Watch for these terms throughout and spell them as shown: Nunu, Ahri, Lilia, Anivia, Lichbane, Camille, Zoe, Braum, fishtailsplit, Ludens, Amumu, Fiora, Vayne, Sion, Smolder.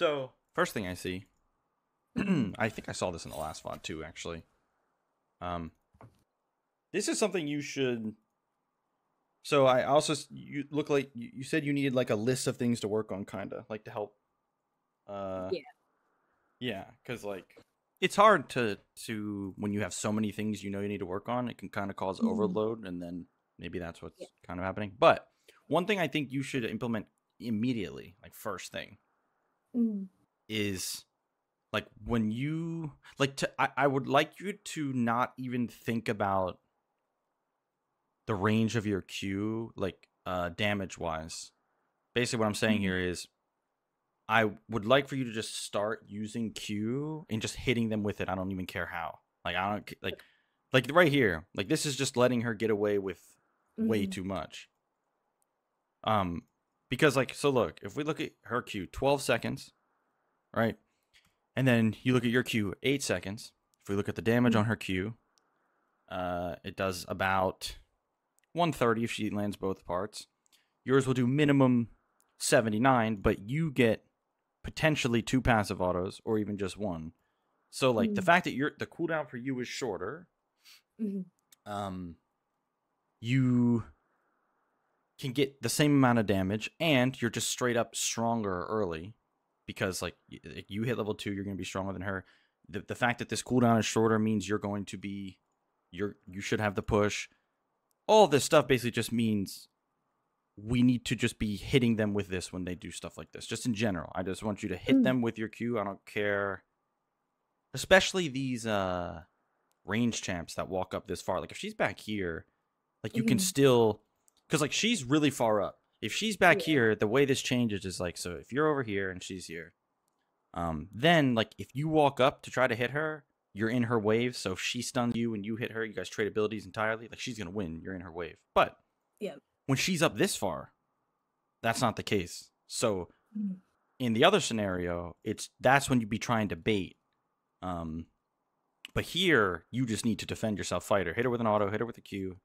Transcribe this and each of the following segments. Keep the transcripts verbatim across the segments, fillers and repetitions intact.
So first thing I see, I think I saw this in the last V O D too, actually. Um, this is something you should. So I also you look like you said you needed like a list of things to work on, kind of like to help. Uh, yeah. Yeah, because like it's hard to to when you have so many things you know you need to work on, it can kind of cause mm-hmm. overload, and then maybe that's what's yeah. kind of happening. But one thing I think you should implement immediately, like first thing, mm. is like when you like to. I, I would like you to not even think about the range of your Q, like uh, damage wise. Basically, what I'm saying mm-hmm. here is, I would like for you to just start using Q and just hitting them with it. I don't even care how. Like I don't like, like right here. Like this is just letting her get away with mm-hmm. way too much. Um, because like so, look, if we look at her Q, twelve seconds, right? And then you look at your Q, eight seconds. If we look at the damage mm-hmm. on her Q, uh, it does about one thirty if she lands both parts. Yours will do minimum seventy-nine, but you get potentially two passive autos or even just one. So like mm-hmm. the fact that you're the cooldown for you is shorter, mm-hmm. um you can get the same amount of damage and you're just straight up stronger early, because like if you hit level two, you're going to be stronger than her. The, the fact that this cooldown is shorter means you're going to be you're you should have the push. All this stuff basically just means we need to just be hitting them with this when they do stuff like this. Just in general, I just want you to hit mm. them with your Q. I don't care. Especially these uh, range champs that walk up this far. Like if she's back here, like you mm. can still, because like she's really far up. If she's back yeah. here, the way this changes is like, so if you're over here and she's here, um, then like if you walk up to try to hit her, you're in her wave. So if she stuns you and you hit her, you guys trade abilities entirely. Like she's gonna win. You're in her wave. But yeah. when she's up this far, that's not the case. So in the other scenario, it's that's when you'd be trying to bait. Um, but here, you just need to defend yourself, fight her, hit her with an auto, hit her with a Q,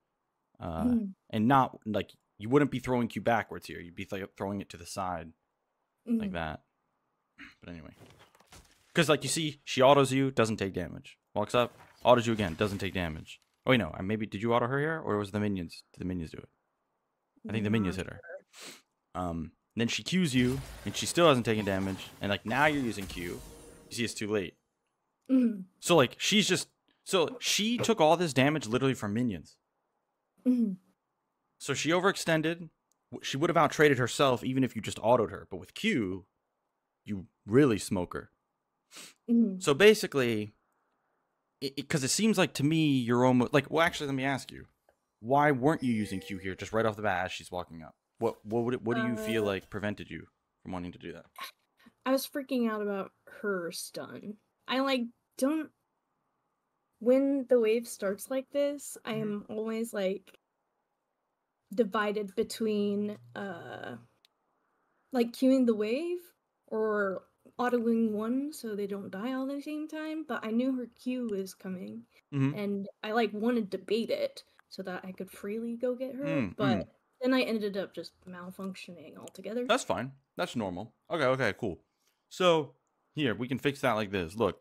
uh, mm. and not like you wouldn't be throwing Q backwards here. You'd be th throwing it to the side mm. like that. But anyway, because like you see, she autos you, doesn't take damage. Walks up, autos you again, doesn't take damage. Oh, wait, no, maybe did you auto her here, or was the minions? Did the minions do it? I think the minions hit her. Um, then she Qs you, and she still hasn't taken damage. And like now you're using Q. You see, it's too late. Mm-hmm. So like she's just so she took all this damage literally from minions. Mm-hmm. So she overextended. She would have outtraded herself even if you just autoed her. But with Q, you really smoke her. Mm-hmm. So basically, because it, it, it seems like to me you're almost like. Well, actually, let me ask you. Why weren't you using Q here just right off the bat as she's walking up? What what would it, what do you uh, feel like prevented you from wanting to do that? I was freaking out about her stun. I like don't when the wave starts like this, I am always like divided between uh like queuing the wave or autoing one so they don't die all at the same time, but I knew her Q was coming mm-hmm. and I like wanted to bait it so that I could freely go get her, mm, but mm. then I ended up just malfunctioning altogether. That's fine. That's normal. Okay, okay, cool. So, here, we can fix that like this. Look.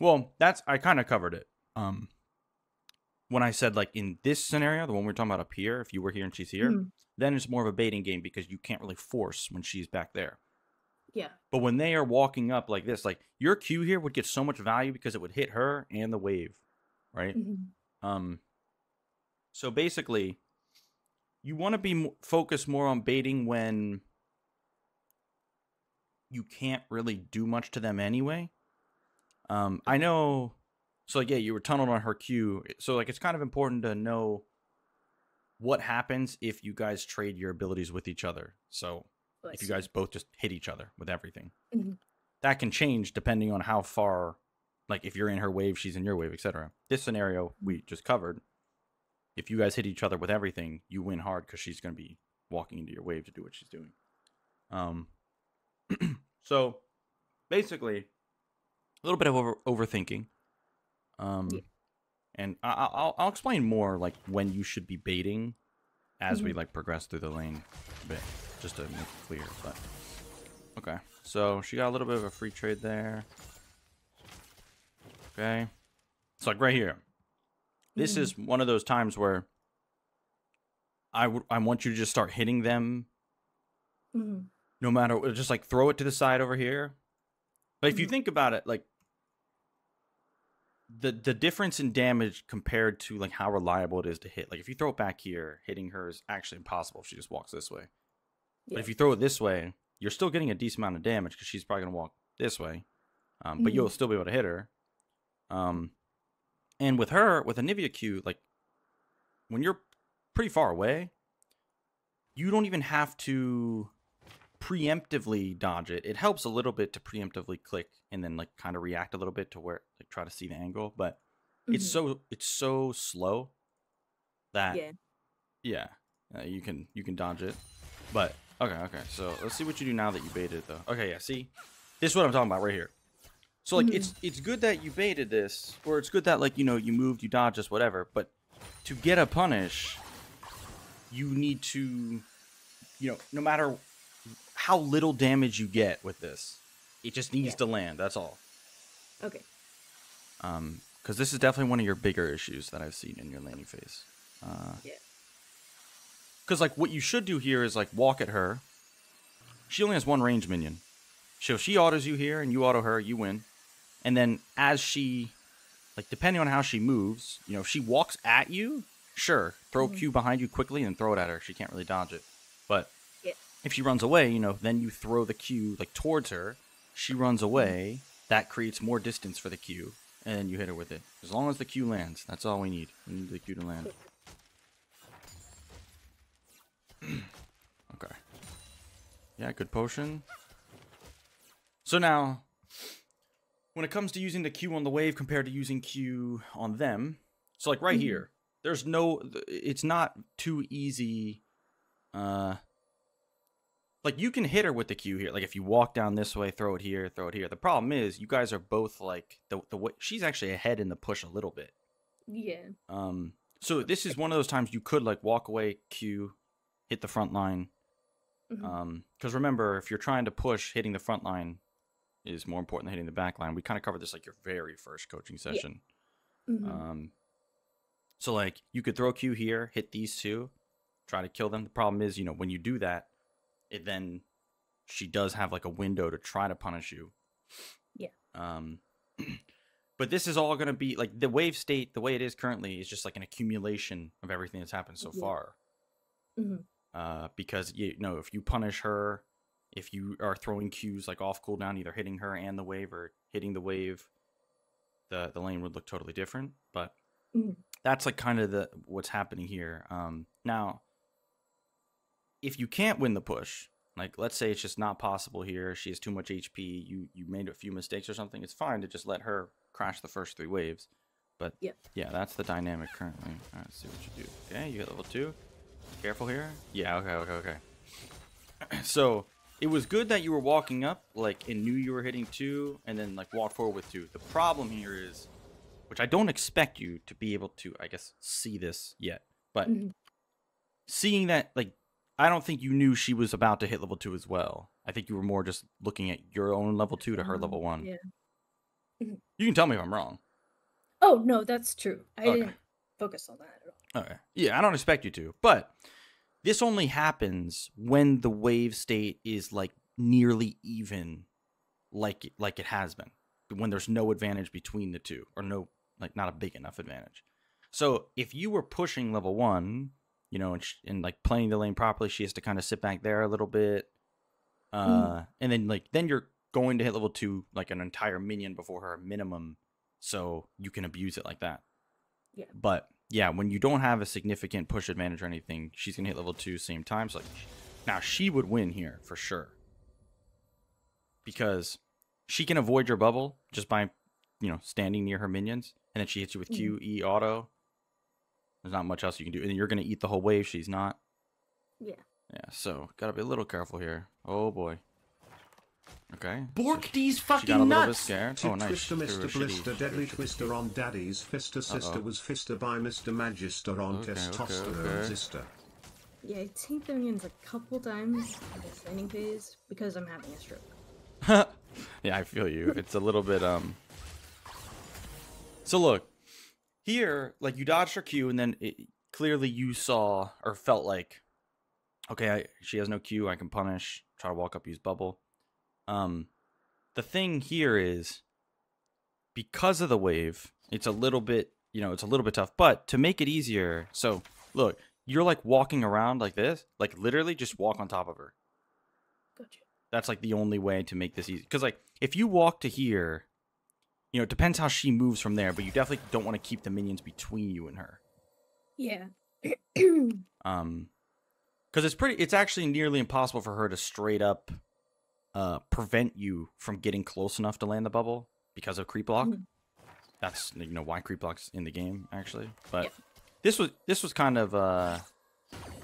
Well, that's... I kind of covered it. Um, when I said, like, in this scenario, the one we were talking about up here, if you were here and she's here, mm. then it's more of a baiting game because you can't really force when she's back there. Yeah. But when they are walking up like this, like, your Q here would get so much value because it would hit her and the wave, right? Mm-hmm. Um... So basically, you want to be mo focused more on baiting when you can't really do much to them anyway. Um, I know. So like, yeah, you were tunneled on her Q. So like, it's kind of important to know what happens if you guys trade your abilities with each other. So Let's if you guys see. both just hit each other with everything, mm-hmm. that can change depending on how far. Like if you're in her wave, she's in your wave, et cetera. This scenario we just covered. If you guys hit each other with everything, you win hard because she's going to be walking into your wave to do what she's doing. Um, so, basically, a little bit of over overthinking. Um, yeah. And I I'll, I'll explain more, like, when you should be baiting as mm-hmm. we, like, progress through the lane a bit, just to make it clear. But, okay. So she got a little bit of a free trade there. Okay. It's like right here. This mm. is one of those times where I, w I want you to just start hitting them. Mm. No matter, just like throw it to the side over here. But mm. if you think about it, like the the difference in damage compared to like how reliable it is to hit. Like if you throw it back here, hitting her is actually impossible if she just walks this way. Yeah. But if you throw it this way, you're still getting a decent amount of damage because she's probably going to walk this way. Um, but mm. you'll still be able to hit her. Um, and with her, with a Nivea Q, like when you're pretty far away, you don't even have to preemptively dodge it. It helps a little bit to preemptively click and then like kind of react a little bit to where, like try to see the angle. But mm-hmm. it's so it's so slow that yeah, yeah uh, you can you can dodge it. But okay, okay. So let's see what you do now that you baited though. Okay, yeah. See, this is what I'm talking about right here. So like mm-hmm. it's it's good that you baited this, or it's good that like you know you moved, you dodged us, whatever. But to get a punish, you need to, you know, no matter how little damage you get with this, it just needs yeah. to land. That's all. Okay. Um, because this is definitely one of your bigger issues that I've seen in your landing phase. Uh, yeah. Because, like, what you should do here is, like, walk at her. She only has one range minion. So if she autos you here and you auto her, you win. And then as she, like, depending on how she moves, you know, if she walks at you, sure, throw mm-hmm. Q behind you quickly and throw it at her. She can't really dodge it. But yeah. if she runs away, you know, then you throw the Q, like, towards her. She runs away. That creates more distance for the Q. And you hit her with it. As long as the Q lands, that's all we need. We need the Q to land. Okay. Yeah, good potion. So now, when it comes to using the Q on the wave compared to using Q on them, so like right mm-hmm. here, there's no, it's not too easy. Uh, like you can hit her with the Q here. Like if you walk down this way, throw it here, throw it here. The problem is you guys are both like the the way she's actually ahead in the push a little bit. Yeah. Um. So this is one of those times you could like walk away, Q, hit the front line. Mm-hmm. Um, because remember, if you're trying to push, hitting the front line is more important than hitting the back line. We kind of covered this like your very first coaching session. Yeah. Mm-hmm. Um, so like you could throw Q here, hit these two, try to kill them. The problem is, you know, when you do that, it then she does have like a window to try to punish you. Yeah. Um, but this is all going to be like the wave state, the way it is currently is just like an accumulation of everything that's happened so yeah. far. Mm-hmm. Uh, because, you know, if you punish her, if you are throwing Qs like off cooldown, either hitting her and the wave or hitting the wave, the, the lane would look totally different. But mm. that's like kind of the what's happening here. Um, now, if you can't win the push, like let's say it's just not possible here. She has too much H P. You, you made a few mistakes or something. It's fine to just let her crash the first three waves. But yeah, yeah that's the dynamic currently. All right, let's see what you do. Okay, you got level two. Careful here. Yeah, okay, okay, okay. So it was good that you were walking up, like, and knew you were hitting two, and then, like, walked forward with two. The problem here is, which I don't expect you to be able to, I guess, see this yet, but mm-hmm. seeing that, like, I don't think you knew she was about to hit level two as well. I think you were more just looking at your own level two to her um, level one. Yeah. You can tell me if I'm wrong. Oh, no, that's true. I okay. didn't focus on that at all. Okay. Yeah, I don't expect you to, but this only happens when the wave state is like nearly even, like like it has been, when there's no advantage between the two, or no, like not a big enough advantage. So if you were pushing level one, you know, and, sh and like playing the lane properly, she has to kind of sit back there a little bit, uh, mm. and then like then you're going to hit level two like an entire minion before her minimum, so you can abuse it like that. Yeah, but. Yeah, when you don't have a significant push advantage or anything, she's going to hit level two same time. So like, now, she would win here for sure. Because she can avoid your bubble just by, you know, standing near her minions. And then she hits you with Q, E, auto. There's not much else you can do. And you're going to eat the whole wave. She's not. Yeah. Yeah, so got to be a little careful here. Oh, boy. Okay. Bork so these fucking nuts! Scared. Oh, nice. Twister Mister Blister, deadly twister on daddy's fister sister uh -oh. was fister by Mister Magister on okay, testosterone okay, okay. sister. Yeah, I tanked the minions a couple times in this landing phase because I'm having a stroke. Yeah, I feel you. It's a little bit, um... So look, here, like, you dodged her Q, and then it, clearly you saw, or felt like, okay, I, she has no Q, I can punish, try to walk up, use bubble. Um, the thing here is, because of the wave, it's a little bit, you know, it's a little bit tough, but to make it easier, so, look, you're, like, walking around like this, like, literally just walk on top of her. Gotcha. That's, like, the only way to make this easy. Because, like, if you walk to here, you know, it depends how she moves from there, but you definitely don't want to keep the minions between you and her. Yeah. um, because it's pretty, it's actually nearly impossible for her to straight up uh, prevent you from getting close enough to land the bubble because of creep block. Mm. That's, you know, why creep block's in the game, actually. But yeah. this was, this was kind of uh,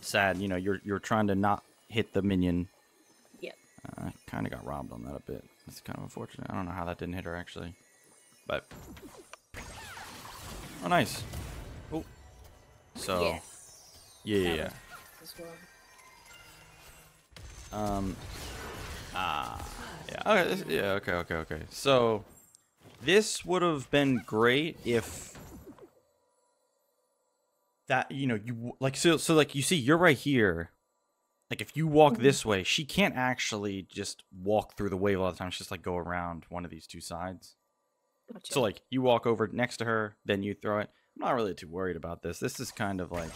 sad. You know, you're, you're trying to not hit the minion. I uh, kind of got robbed on that a bit. It's kind of unfortunate. I don't know how that didn't hit her, actually. But... Oh, nice. Oh. So... Yes. Yeah, yeah, yeah. As well. Um... Ah... Yeah, okay, this, yeah, okay, okay, okay. So... This would have been great if... That, you know, you... Like, so, so like, you see, you're right here... Like, if you walk this way, she can't actually just walk through the wave all the time. She's just, like, go around one of these two sides. Gotcha. So, like, you walk over next to her, then you throw it. I'm not really too worried about this. This is kind of, like...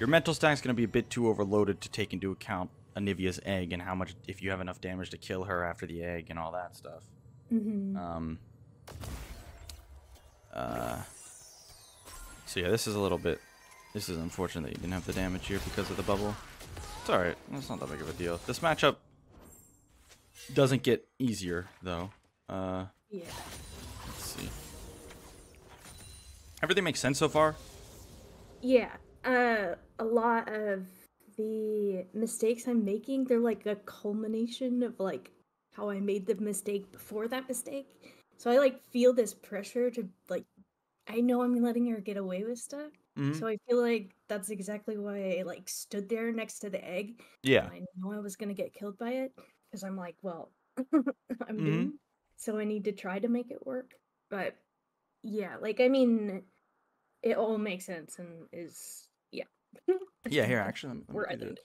Your mental stack's going to be a bit too overloaded to take into account Anivia's egg and how much... If you have enough damage to kill her after the egg and all that stuff. Mm-hmm. Um... Uh... So, yeah, this is a little bit... This is unfortunate that you didn't have the damage here because of the bubble. It's alright. It's not that big of a deal. This matchup doesn't get easier, though. Uh, yeah. Let's see. Everything makes sense so far? Yeah. Uh, a lot of the mistakes I'm making, they're like a culmination of like how I made the mistake before that mistake. So I like feel this pressure to like... I know I'm letting her get away with stuff. Mm-hmm. So I feel like that's exactly why I like stood there next to the egg. Yeah. I knew I was gonna get killed by it because I'm like, well, I'm mm-hmm. doomed, so I need to try to make it work. But yeah, like I mean, it all makes sense and is yeah. Yeah. Here, actually, let me, let me we're edited.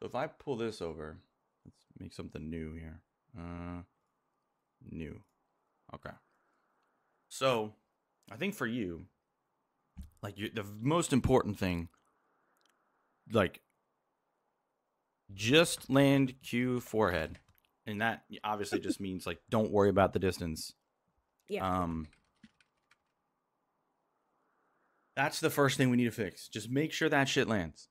So if I pull this over, let's make something new here. Uh, new. Okay. So I think for you. Like, you, the most important thing, like, just land Q forehead. And that obviously just means, like, don't worry about the distance. Yeah. Um, that's the first thing we need to fix. Just make sure that shit lands,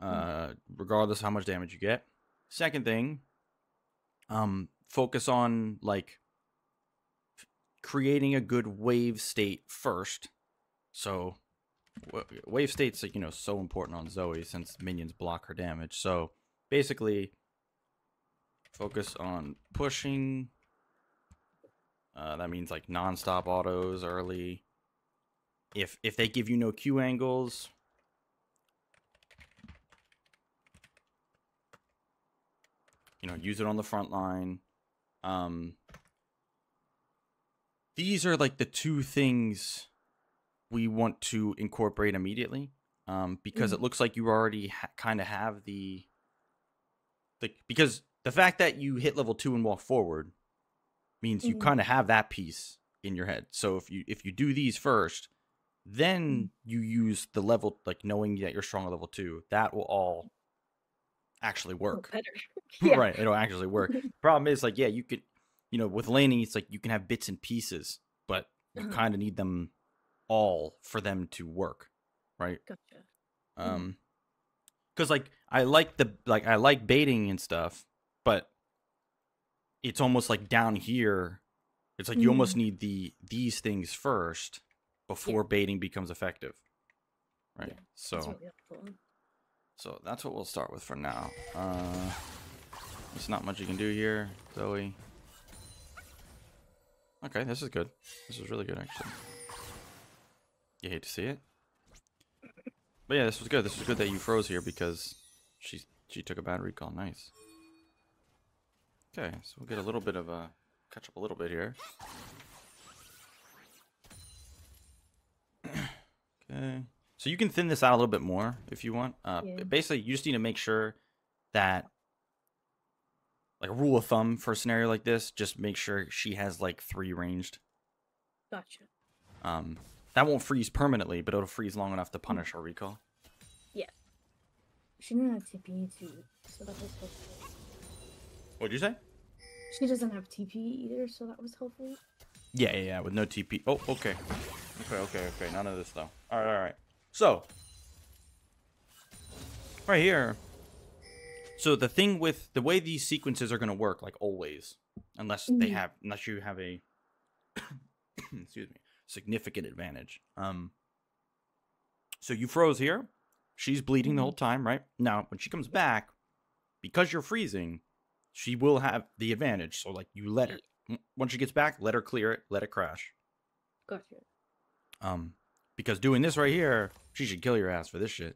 uh, regardless of how much damage you get. Second thing, um, focus on, like, creating a good wave state first. So... Wave state's, you know, so important on Zoe since minions block her damage. So basically, focus on pushing. Uh, that means like nonstop autos early. If if they give you no Q angles, you know, use it on the front line. Um, these are like the two things we want to incorporate immediately, um, because mm-hmm. it looks like you already ha kind of have the, the, because the fact that you hit level two and walk forward means mm-hmm. you kind of have that piece in your head. So if you, if you do these first, then you use the level, like knowing that you're strong at level two, that will all actually work. Yeah. Right. It'll actually work. Problem is like, yeah, you could, you know, with laning, it's like you can have bits and pieces, but you kind of need them all for them to work, right? Gotcha. Um, because like I like the like I like baiting and stuff, but it's almost like down here, it's like mm. you almost need the these things first before yeah. baiting becomes effective, right? Yeah, so that's really helpful. So that's what we'll start with for now. Uh, there's not much you can do here, Zoe. Okay, this is good. This is really good, actually. You hate to see it, but yeah, this was good. This was good that you froze here because she she took a bad recall. Nice. Okay, so we'll get a little bit of a, catch up a little bit here. Okay, so you can thin this out a little bit more if you want. Uh, yeah. Basically, you just need to make sure that, like a rule of thumb for a scenario like this, just make sure she has like three ranged. Gotcha. Um, that won't freeze permanently, but it'll freeze long enough to punish our recall. Yeah. She didn't have T P E too, so that was helpful. What'd you say? She doesn't have T P E either, so that was helpful. Yeah, yeah, yeah, with no T P. Oh, okay. Okay, okay, okay. None of this, though. All right, all right. So, right here. So the thing with the way these sequences are going to work, like always, unless they have, unless you have a, excuse me, significant advantage. Um. So you froze here. She's bleeding the whole time, right? Now, when she comes back, because you're freezing, she will have the advantage. So, like, you let her. Once she gets back, let her clear it. Let it crash. Gotcha. Um, because doing this right here, she should kill your ass for this shit.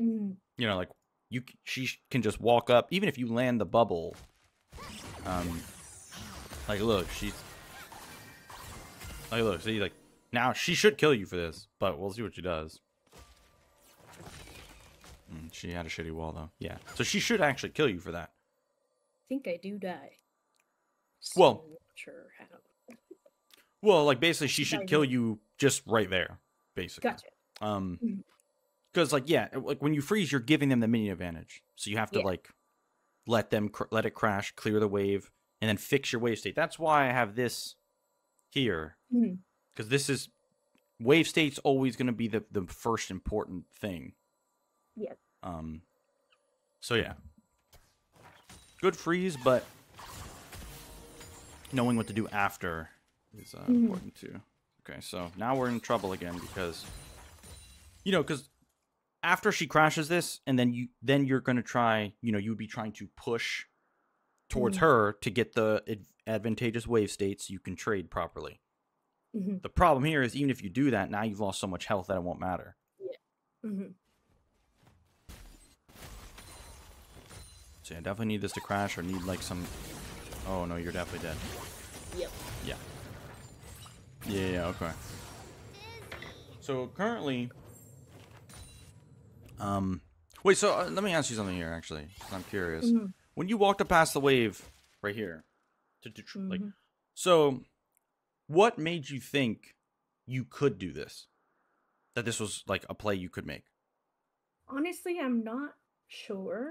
Mm. You know, like, you she can just walk up. Even if you land the bubble, um, like, look, she's, like, look, see, like, now she should kill you for this, but we'll see what she does. Mm, she had a shitty wall, though. Yeah. So she should actually kill you for that. I think I do die. So well, I'm not sure how. Well, like basically, she should kill you just right there, basically. Gotcha. Um, because like yeah, like when you freeze, you're giving them the minion advantage, so you have to yeah. like let them cr let it crash, clear the wave, and then fix your wave state. That's why I have this here, because mm-hmm. this is wave state's always going to be the the first important thing. Yeah. Um. So yeah. Good freeze, but knowing what to do after is uh, mm-hmm. important too. Okay, so now we're in trouble again because, you know, because after she crashes this, and then you, then you're gonna try, you know, you'd be trying to push towards mm-hmm. her to get the ad advantageous wave states so you can trade properly. Mm-hmm. The problem here is even if you do that, now you've lost so much health that it won't matter. Yeah. Mm-hmm. So yeah, I definitely need this to crash or need like some... Oh no, you're definitely dead. Yep. Yeah. Yeah, yeah, okay. So currently... Um, wait, so uh, let me ask you something here, actually. I'm curious. Mm-hmm. When you walked up past the wave right here, to, to, mm-hmm. like, so what made you think you could do this? That this was like a play you could make? Honestly, I'm not sure.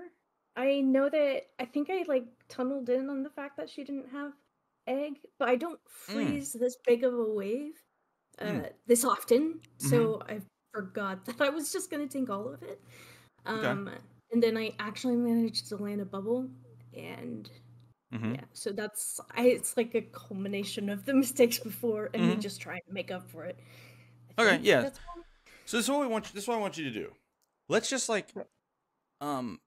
I know that I think I like tunneled in on the fact that she didn't have egg, but I don't freeze mm. this big of a wave uh, mm. this often, so mm-hmm. I forgot that I was just gonna take all of it. Um, okay. And then I actually managed to land a bubble, and mm-hmm. yeah, so that's I, it's like a culmination of the mistakes before, and mm-hmm. we just try to make up for it. I okay, yeah. That's so this is what we want. You, this is what I want you to do. Let's just like, um.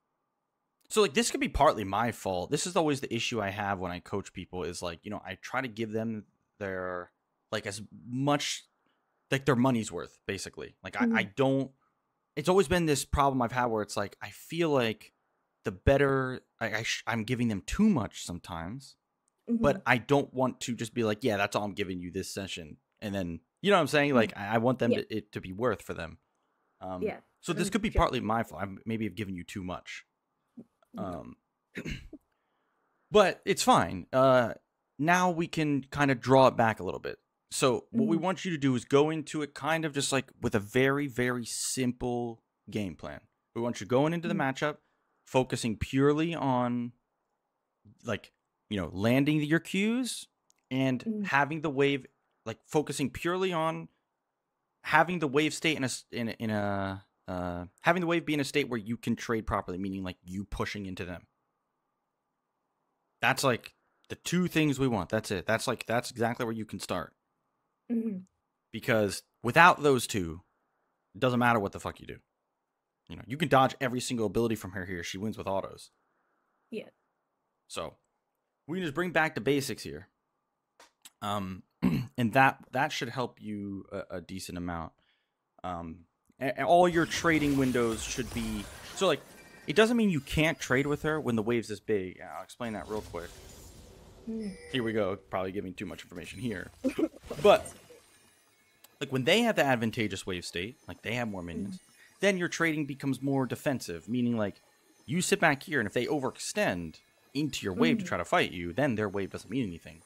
So, like, this could be partly my fault. This is always the issue I have when I coach people is, like, you know, I try to give them their, like, as much, like, their money's worth, basically. Like, mm-hmm. I, I don't, it's always been this problem I've had where it's, like, I feel like the better, I, I sh I'm giving them too much sometimes, mm-hmm. but I don't want to just be like, yeah, that's all I'm giving you this session. And then, you know what I'm saying? Mm-hmm. Like, I, I want them yeah. to, it to be worth for them. Um, yeah. So, this could be partly my fault. I maybe have given you too much. Um, but it's fine. Uh, now we can kind of draw it back a little bit. So what we want you to do is go into it kind of just like with a very, very simple game plan. We want you going into the matchup, focusing purely on like, you know, landing your cues and having the wave, like focusing purely on having the wave state in a, in a, in a Uh, having the wave be in a state where you can trade properly, meaning like you pushing into them. That's like the two things we want. That's it. That's like, that's exactly where you can start. Mm-hmm. Because without those two, it doesn't matter what the fuck you do. You know, you can dodge every single ability from her here. She wins with autos. Yeah. So we can just bring back the basics here. Um, and that, that should help you a, a decent amount. Um, And all your trading windows should be... So, like, it doesn't mean you can't trade with her when the wave's this big. I'll explain that real quick. Here we go. Probably giving too much information here. But like when they have the advantageous wave state, like they have more minions, mm. then your trading becomes more defensive, meaning like you sit back here and if they overextend into your wave mm. to try to fight you, then their wave doesn't mean anything.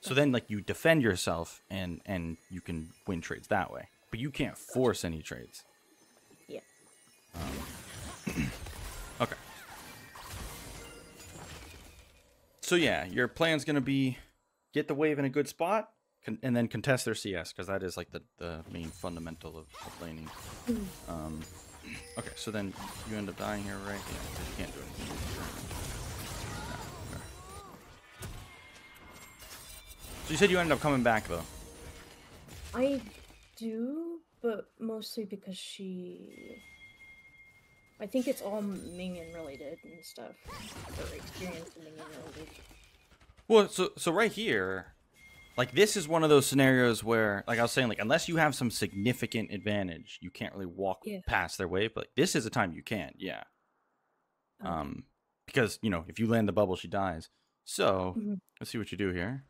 So then like you defend yourself and, and you can win trades that way. But you can't force any trades. Yeah. Um, okay. So yeah, your plan's going to be get the wave in a good spot con and then contest their C S, because that is like the, the main fundamental of, of laning. Mm. Um, okay, so then you end up dying here, right? Yeah, because you can't do anything. No, okay. So you said you ended up coming back, though. I do, but mostly because she... I think it's all minion related and stuff. Or experience minion related. Well, so so right here, like this is one of those scenarios where, like I was saying, like unless you have some significant advantage, you can't really walk yeah. past their wave. But like, this is a time you can, yeah. Okay. Um, because you know if you land the bubble, she dies. So mm-hmm. let's see what you do here.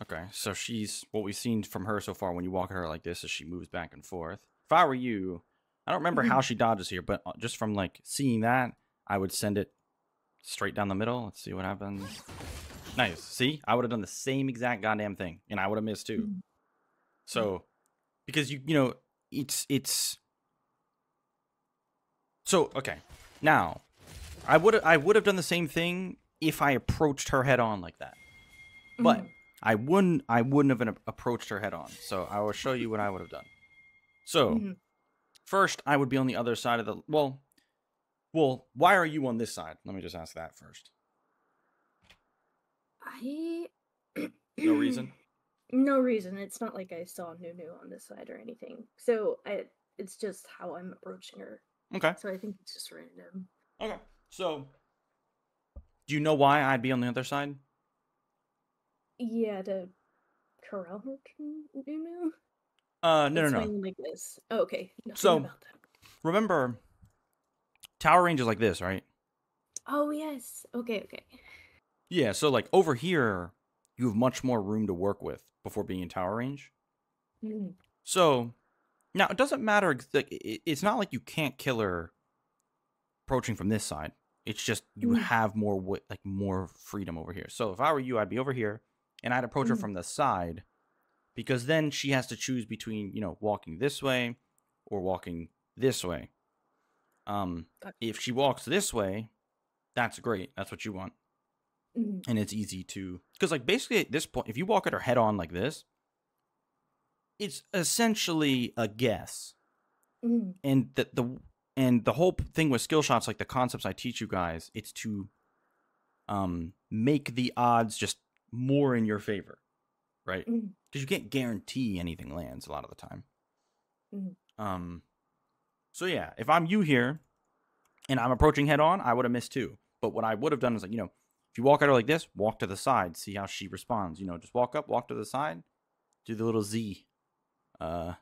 Okay, so she's what we've seen from her so far. When you walk her like this, as she moves back and forth. If I were you. I don't remember mm-hmm. how she dodges here, but just from like seeing that, I would send it straight down the middle. Let's see what happens. Nice. See, I would have done the same exact goddamn thing, and I would have missed too. Mm-hmm. So, because you you know it's it's. So okay, now I would I would have done the same thing if I approached her head on like that, mm-hmm. but I wouldn't I wouldn't have approached her head on. So I will show you what I would have done. So. Mm-hmm. First, I would be on the other side of the... Well, well, why are you on this side? Let me just ask that first. I... No reason? No reason. It's not like I saw Nunu on this side or anything. So, I, it's just how I'm approaching her. Okay. So, I think it's just random. Okay. So, do you know why I'd be on the other side? Yeah, to corral her to Nunu? Uh, no, no, no. Like this. Oh, okay. Nothing so, about that. Remember, tower range is like this, right? Oh, yes. Okay, okay. Yeah, so, like, over here, you have much more room to work with before being in tower range. Mm. So, now, it doesn't matter. Like, it's not like you can't kill her approaching from this side. It's just you mm. have more, like, more freedom over here. So, if I were you, I'd be over here, and I'd approach mm. her from the side. Because then she has to choose between, you know, walking this way or walking this way. Um, if she walks this way, that's great. That's what you want. Mm-hmm. And it's easy to... Because, like, basically at this point, if you walk at her head on like this, it's essentially a guess. Mm-hmm. And the, the and the whole thing with skill shots, like the concepts I teach you guys, it's to um, make the odds just more in your favor. Right? Mm-hmm. Because you can't guarantee anything lands a lot of the time. Mm-hmm. Um, so yeah, if I'm you here, and I'm approaching head on, I would have missed too. But what I would have done is like, you know, if you walk at her like this, walk to the side, see how she responds. You know, just walk up, walk to the side, do the little Z, uh,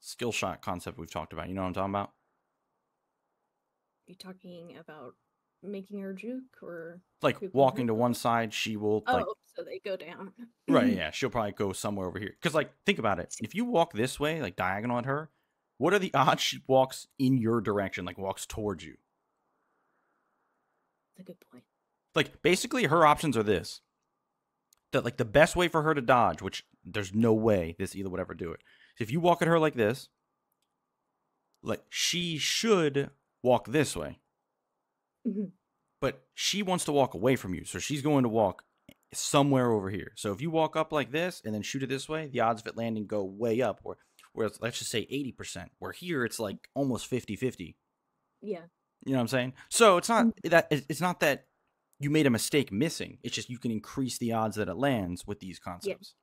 skill shot concept we've talked about. You know what I'm talking about? Are you talking about making her juke or like walking to one side? She will. Oh, like, so they go down. Right. Yeah. She'll probably go somewhere over here. Cause like, think about it. If you walk this way, like diagonal at her, what are the odds she walks in your direction? Like walks towards you. That's a good point. Like basically her options are this, that like the best way for her to dodge, which there's no way this either would ever do it. So if you walk at her like this, like she should walk this way. Mm-hmm. But she wants to walk away from you, so she's going to walk somewhere over here. So if you walk up like this and then shoot it this way, the odds of it landing go way up, or where let's just say eighty percent, where here it's like almost fifty fifty. Yeah, you know what I'm saying? So it's not that it's not that you made a mistake missing, it's just you can increase the odds that it lands with these concepts.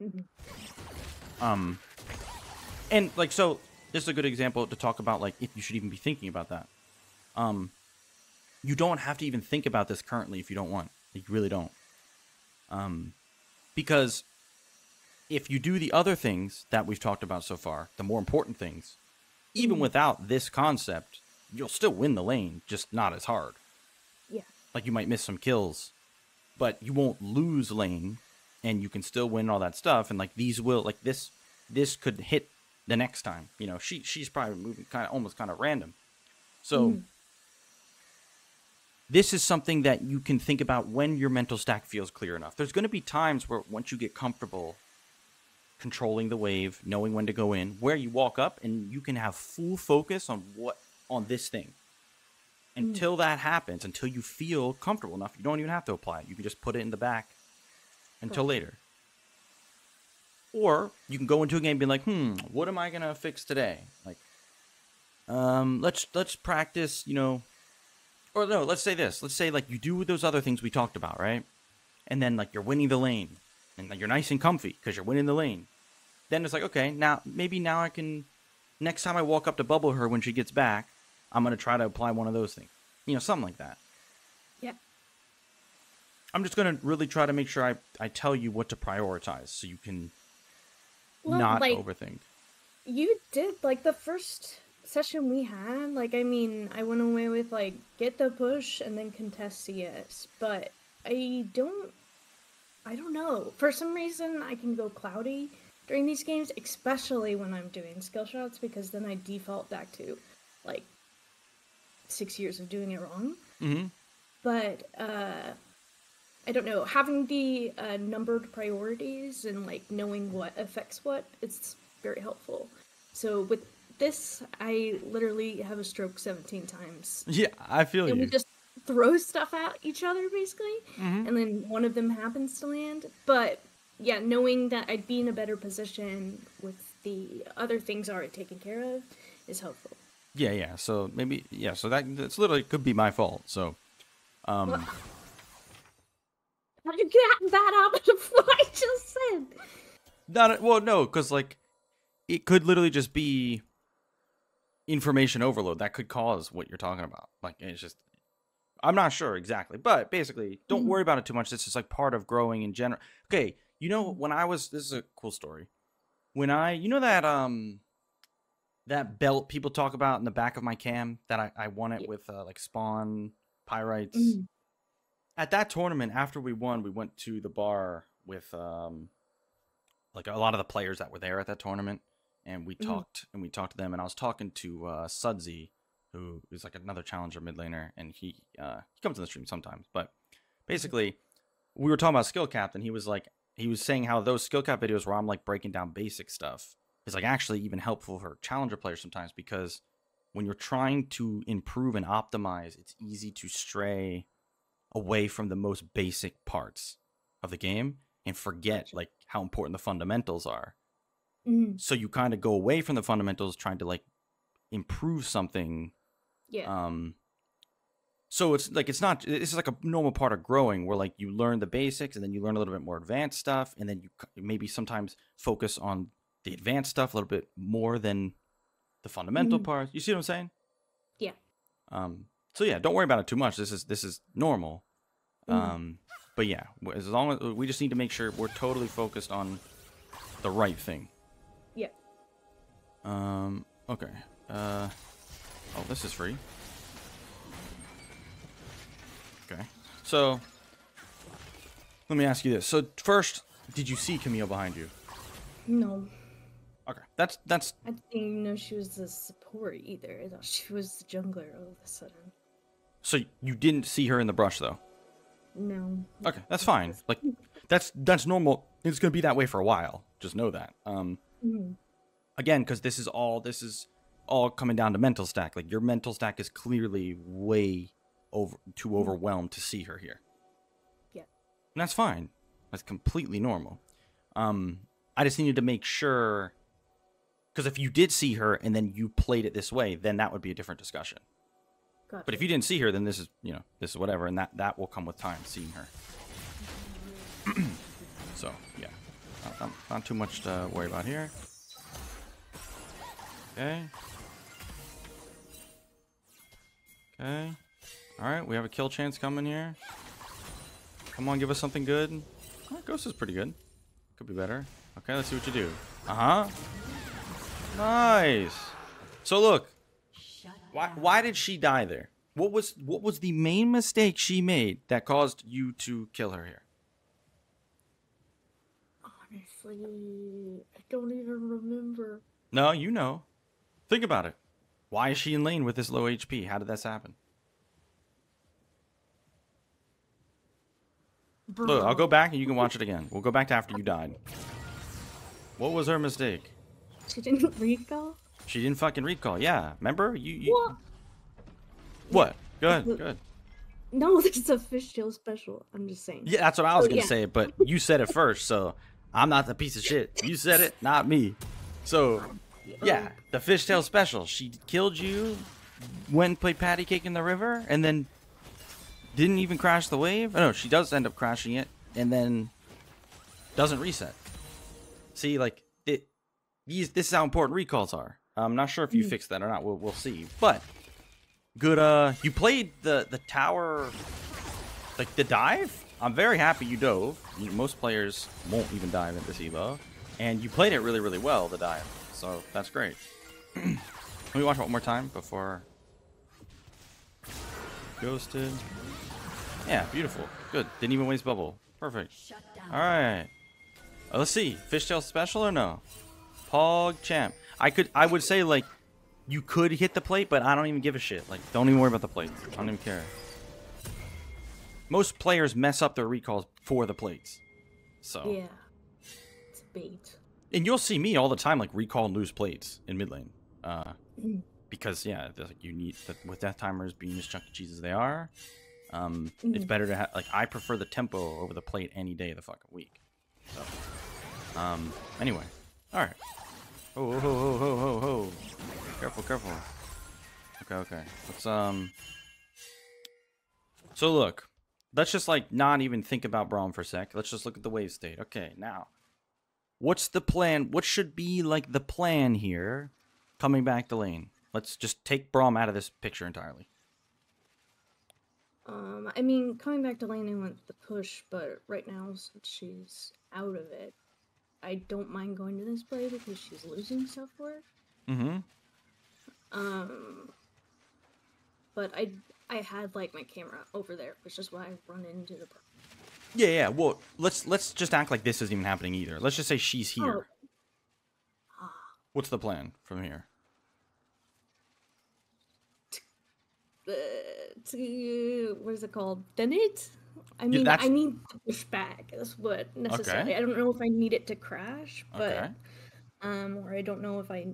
Yeah. Mm-hmm. Um and like, so this is a good example to talk about, like if you should even be thinking about that. um You don't have to even think about this currently if you don't want. You really don't. Um, because if you do the other things that we've talked about so far, the more important things, even without this concept, you'll still win the lane, just not as hard. Yeah. Like you might miss some kills but you won't lose lane and you can still win all that stuff. And like these will, like this, this could hit the next time, you know, she, she's probably moving kind of almost kind of random. So mm. this is something that you can think about when your mental stack feels clear enough. There's going to be times where once you get comfortable controlling the wave, knowing when to go in, where you walk up, and you can have full focus on what, on this thing. Until that happens, until you feel comfortable enough, you don't even have to apply it. You can just put it in the back until later. Or you can go into a game and be like, hmm, what am I going to fix today? Like, um, let's, let's practice, you know, or no, let's say this. Let's say like you do those other things we talked about, right? And then like you're winning the lane and like, you're nice and comfy because you're winning the lane. Then it's like, okay, now maybe now I can, next time I walk up to bubble her when she gets back, I'm going to try to apply one of those things, you know, something like that. Yeah. I'm just going to really try to make sure I, I tell you what to prioritize so you can well, not like, overthink. You did like the first session we had. Like, I mean, I went away with like, get the push and then contest C S, but I don't, I don't know. For some reason I can go cloudy during these games, especially when I'm doing skill shots, because then I default back to like, six years of doing it wrong. Mm-hmm. But uh I don't know, having the uh numbered priorities and like knowing what affects what, it's very helpful. So with this, I literally have a stroke seventeen times. Yeah, I feel and you. We just throw stuff at each other basically. Mm-hmm. And then one of them happens to land. But yeah, knowing that I'd be in a better position with the other things already taken care of is helpful. Yeah, yeah. So maybe, yeah. So that that's literally could be my fault. So, um, well, how did you get that out of what I just said? Not well, no, because like it could literally just be information overload that could cause what you're talking about. Like it's just, I'm not sure exactly, but basically, don't mm-hmm. worry about it too much. This is like part of growing in general. Okay, you know when I was, this is a cool story. When I, you know that um. that belt people talk about in the back of my cam that I, I won it with uh, like Spawn, Pyrites. Mm-hmm. At that tournament, after we won, we went to the bar with um, like a lot of the players that were there at that tournament, and we mm-hmm. talked and we talked to them. And I was talking to uh, Sudsy, who is like another challenger mid laner, and he uh, he comes in the stream sometimes. But basically, we were talking about skill cap, and he was like he was saying how those skill cap videos where I'm like breaking down basic stuff is like actually even helpful for challenger players sometimes, because when you're trying to improve and optimize, it's easy to stray away from the most basic parts of the game and forget like how important the fundamentals are. Mm-hmm. So you kind of go away from the fundamentals trying to like improve something. Yeah. Um, so it's like, it's not, this is like a normal part of growing where like you learn the basics and then you learn a little bit more advanced stuff. And then you maybe sometimes focus on the advanced stuff a little bit more than the fundamental mm. parts. You see what I'm saying? Yeah. Um, so yeah, don't worry about it too much. This is, this is normal. Mm. Um, but yeah, as long as we just need to make sure we're totally focused on the right thing. Yeah. Um, okay. Uh, oh, this is free. Okay. So let me ask you this. So first, did you see Camille behind you? No. Okay, that's that's. I didn't even know she was the support either. I thought she was the jungler all of a sudden. So you didn't see her in the brush though. No. Okay, that's fine. Like, that's that's normal. It's gonna be that way for a while. Just know that. Um, mm-hmm. Again, because this is all this is all coming down to mental stack. Like your mental stack is clearly way over too overwhelmed to see her here. Yeah. And that's fine. That's completely normal. Um, I just needed to make sure. Because if you did see her and then you played it this way, then that would be a different discussion. Gotcha. But if you didn't see her, then this is, you know, this is whatever. And that, that will come with time, seeing her. So, yeah. Not, not, not too much to worry about here. Okay. Okay. All right. We have a kill chance coming here. Come on, give us something good. Oh, Ghost is pretty good. Could be better. Okay, let's see what you do. Uh-huh. Nice. So look, why why did she die there? What was what was the main mistake she made that caused you to kill her here? Honestly, I don't even remember. No, you know. Think about it. Why is she in lane with this low H P? How did this happen? Bro. Look, I'll go back and you can watch it again. We'll go back to after you died. What was her mistake? She didn't recall? She didn't fucking recall, yeah. Remember? You... you... What? What? Go ahead, go ahead. No, this is a fishtail special. I'm just saying. Yeah, that's what I was oh, going to yeah. say, but you said it first, so I'm not the piece of shit. You said it, not me. So, yeah, the fishtail special. She killed you, went and played patty cake in the river, and then didn't even crash the wave. Oh, no, she does end up crashing it, and then doesn't reset. See, like, it, these, this is how important recalls are. I'm not sure if you mm. fixed that or not. We'll, we'll see, but... Good, uh, you played the, the tower, like the dive? I'm very happy you dove. Most players won't even dive into Evo. And you played it really, really well, the dive. So that's great. Let me watch it one more time before... Ghosted. Yeah, beautiful. Good. Didn't even waste bubble. Perfect. Alright. Oh, let's see. Fishtail special or no? Pog champ. I could, I would say like... You could hit the plate, but I don't even give a shit. Like, don't even worry about the plate. I don't even care. Most players mess up their recalls for the plates. So. Yeah. It's bait. And you'll see me all the time, like, recall and lose plates in mid lane. Uh, mm. Because, yeah, like, you need, the, with death timers being as chunky cheese as they are, um, mm. it's better to have, like, I prefer the tempo over the plate any day of the fucking week. So. Um, anyway. Alright. Oh, ho, ho, ho, ho, ho. Careful, careful. Okay, okay. Let's, um... So look, let's just, like, not even think about Braum for a sec. Let's just look at the wave state. Okay, now. What's the plan? What should be, like, the plan here coming back to lane? Let's just take Braum out of this picture entirely. Um, I mean, coming back to lane, I want the push, but right now, since she's out of it, I don't mind going to this play because she's losing stuff for it. Mm-hmm. Um, but I, I had, like, my camera over there, which is why I run into the... Yeah, yeah, well, let's, let's just act like this isn't even happening either. Let's just say she's here. Oh. What's the plan from here? Uh, to, what is it called? Then it? I mean, yeah, I need to push back. That's what necessarily. Okay. I don't know if I need it to crash, but, okay. um, or I don't know if I...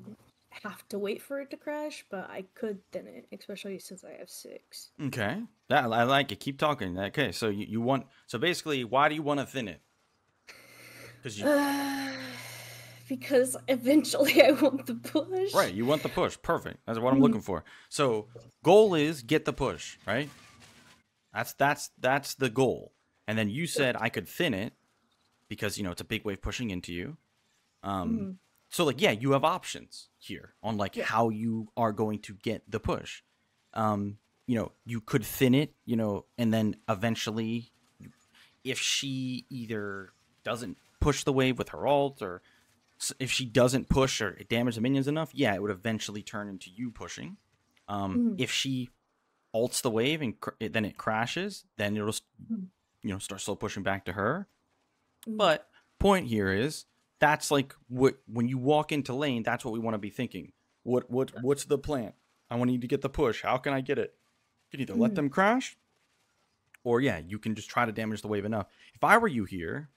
have to wait for it to crash, but I could thin it, especially since I have six. Okay, that I like it. Keep talking. Okay, so you, you want so basically, why do you want to thin it? Because you uh, because eventually I want the push. Right, you want the push. Perfect. That's what I'm looking for. So goal is get the push, right? That's that's that's the goal. And then you said I could thin it because you know it's a big wave pushing into you. Um. Mm-hmm. So, like, yeah, you have options here on, like, yeah. how you are going to get the push. Um, you know, you could thin it, you know, and then eventually if she either doesn't push the wave with her ult or if she doesn't push or damage the minions enough, yeah, it would eventually turn into you pushing. Um, mm. If she ults the wave and cr then it crashes, then it'll, you know, start slow pushing back to her. But point here is... That's like what when you walk into lane. That's what we want to be thinking. What what what's the plan? I want you to get the push. How can I get it? You can either mm. let them crash, or yeah, you can just try to damage the wave enough. If I were you here,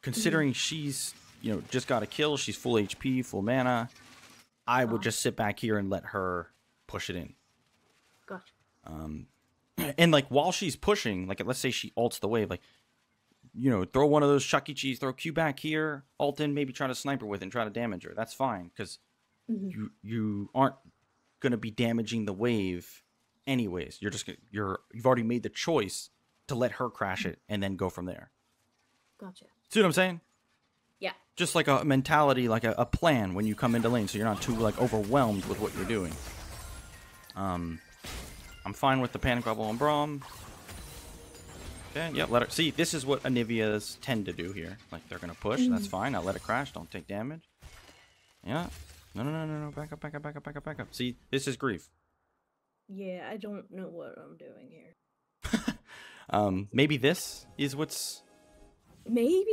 considering mm. she's you know just got a kill, she's full H P, full mana, I would oh. just sit back here and let her push it in. Gotcha. Um, and like while she's pushing, like let's say she ults the wave, like. You know, throw one of those Chuck E. Cheese, throw Q back here, ult in, maybe try to sniper with and try to damage her. That's fine, because mm-hmm. you you aren't going to be damaging the wave anyways. You're just you're you've already made the choice to let her crash it and then go from there. Gotcha. See what I'm saying? Yeah. Just like a mentality, like a, a plan when you come into lane, so you're not too like overwhelmed with what you're doing. Um, I'm fine with the panic bubble on Braum. Okay, yep, let her... See, this is what Anivias tend to do here. Like, they're gonna push, mm. that's fine. I'll let it crash, don't take damage. Yeah. No, no, no, no, no, back up, back up, back up, back up, back up. See, this is grief. Yeah, I don't know what I'm doing here. um, maybe this is what's... Maybe?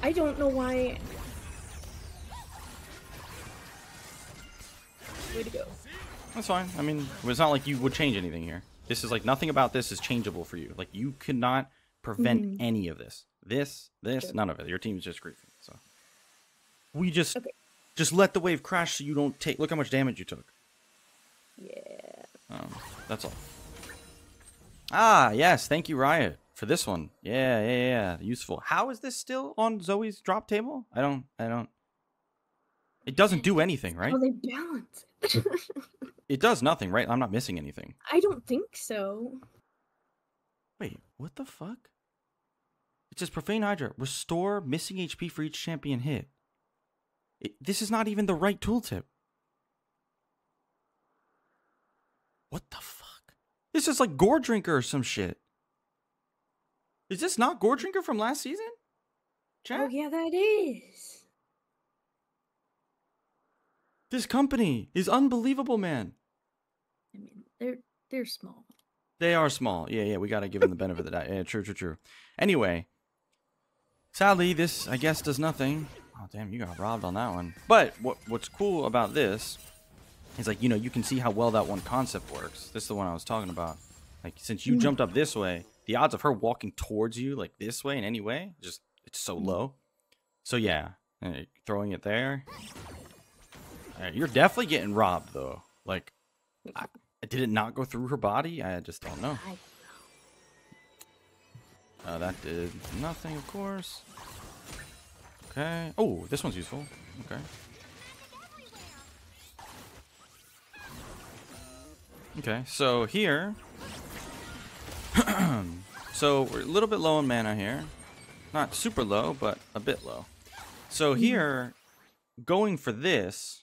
I don't know why... Way to go. That's fine. I mean, it's not like you would change anything here. This is like, nothing about this is changeable for you. Like, you cannot prevent mm-hmm. any of this. This, this, sure. none of it. Your team's just griefing, so... We just... Okay. Just let the wave crash so you don't take... Look how much damage you took. Yeah. Um, that's all. Ah, yes. Thank you, Riot, for this one. Yeah, yeah, yeah. Useful. How is this still on Zoe's drop table? I don't... I don't... It doesn't do anything, right? Oh, they balance it. It does nothing, right? I'm not missing anything. I don't think so. Wait, what the fuck? It says Profane Hydra. Restore missing H P for each champion hit. It, this is not even the right tooltip. What the fuck? This is like Gore Drinker or some shit. Is this not Gore Drinker from last season? Chat? Oh yeah, that is. This company is unbelievable, man. I mean, they're they're small. They are small. Yeah, yeah. We gotta give them the benefit of the doubt. Yeah, true, true, true. Anyway, sadly, this I guess does nothing. Oh damn, you got robbed on that one. But what what's cool about this is, like, you know, you can see how well that one concept works. This is the one I was talking about. Like, since you jumped up this way, the odds of her walking towards you like this way in any way, just it's so low. So yeah, throwing it there. You're definitely getting robbed, though. Like, I, did it not go through her body? I just don't know. Uh, that did nothing, of course. Okay. Oh, this one's useful. Okay. Okay, so here... so, we're a little bit low in mana here. Not super low, but a bit low. So here, going for this...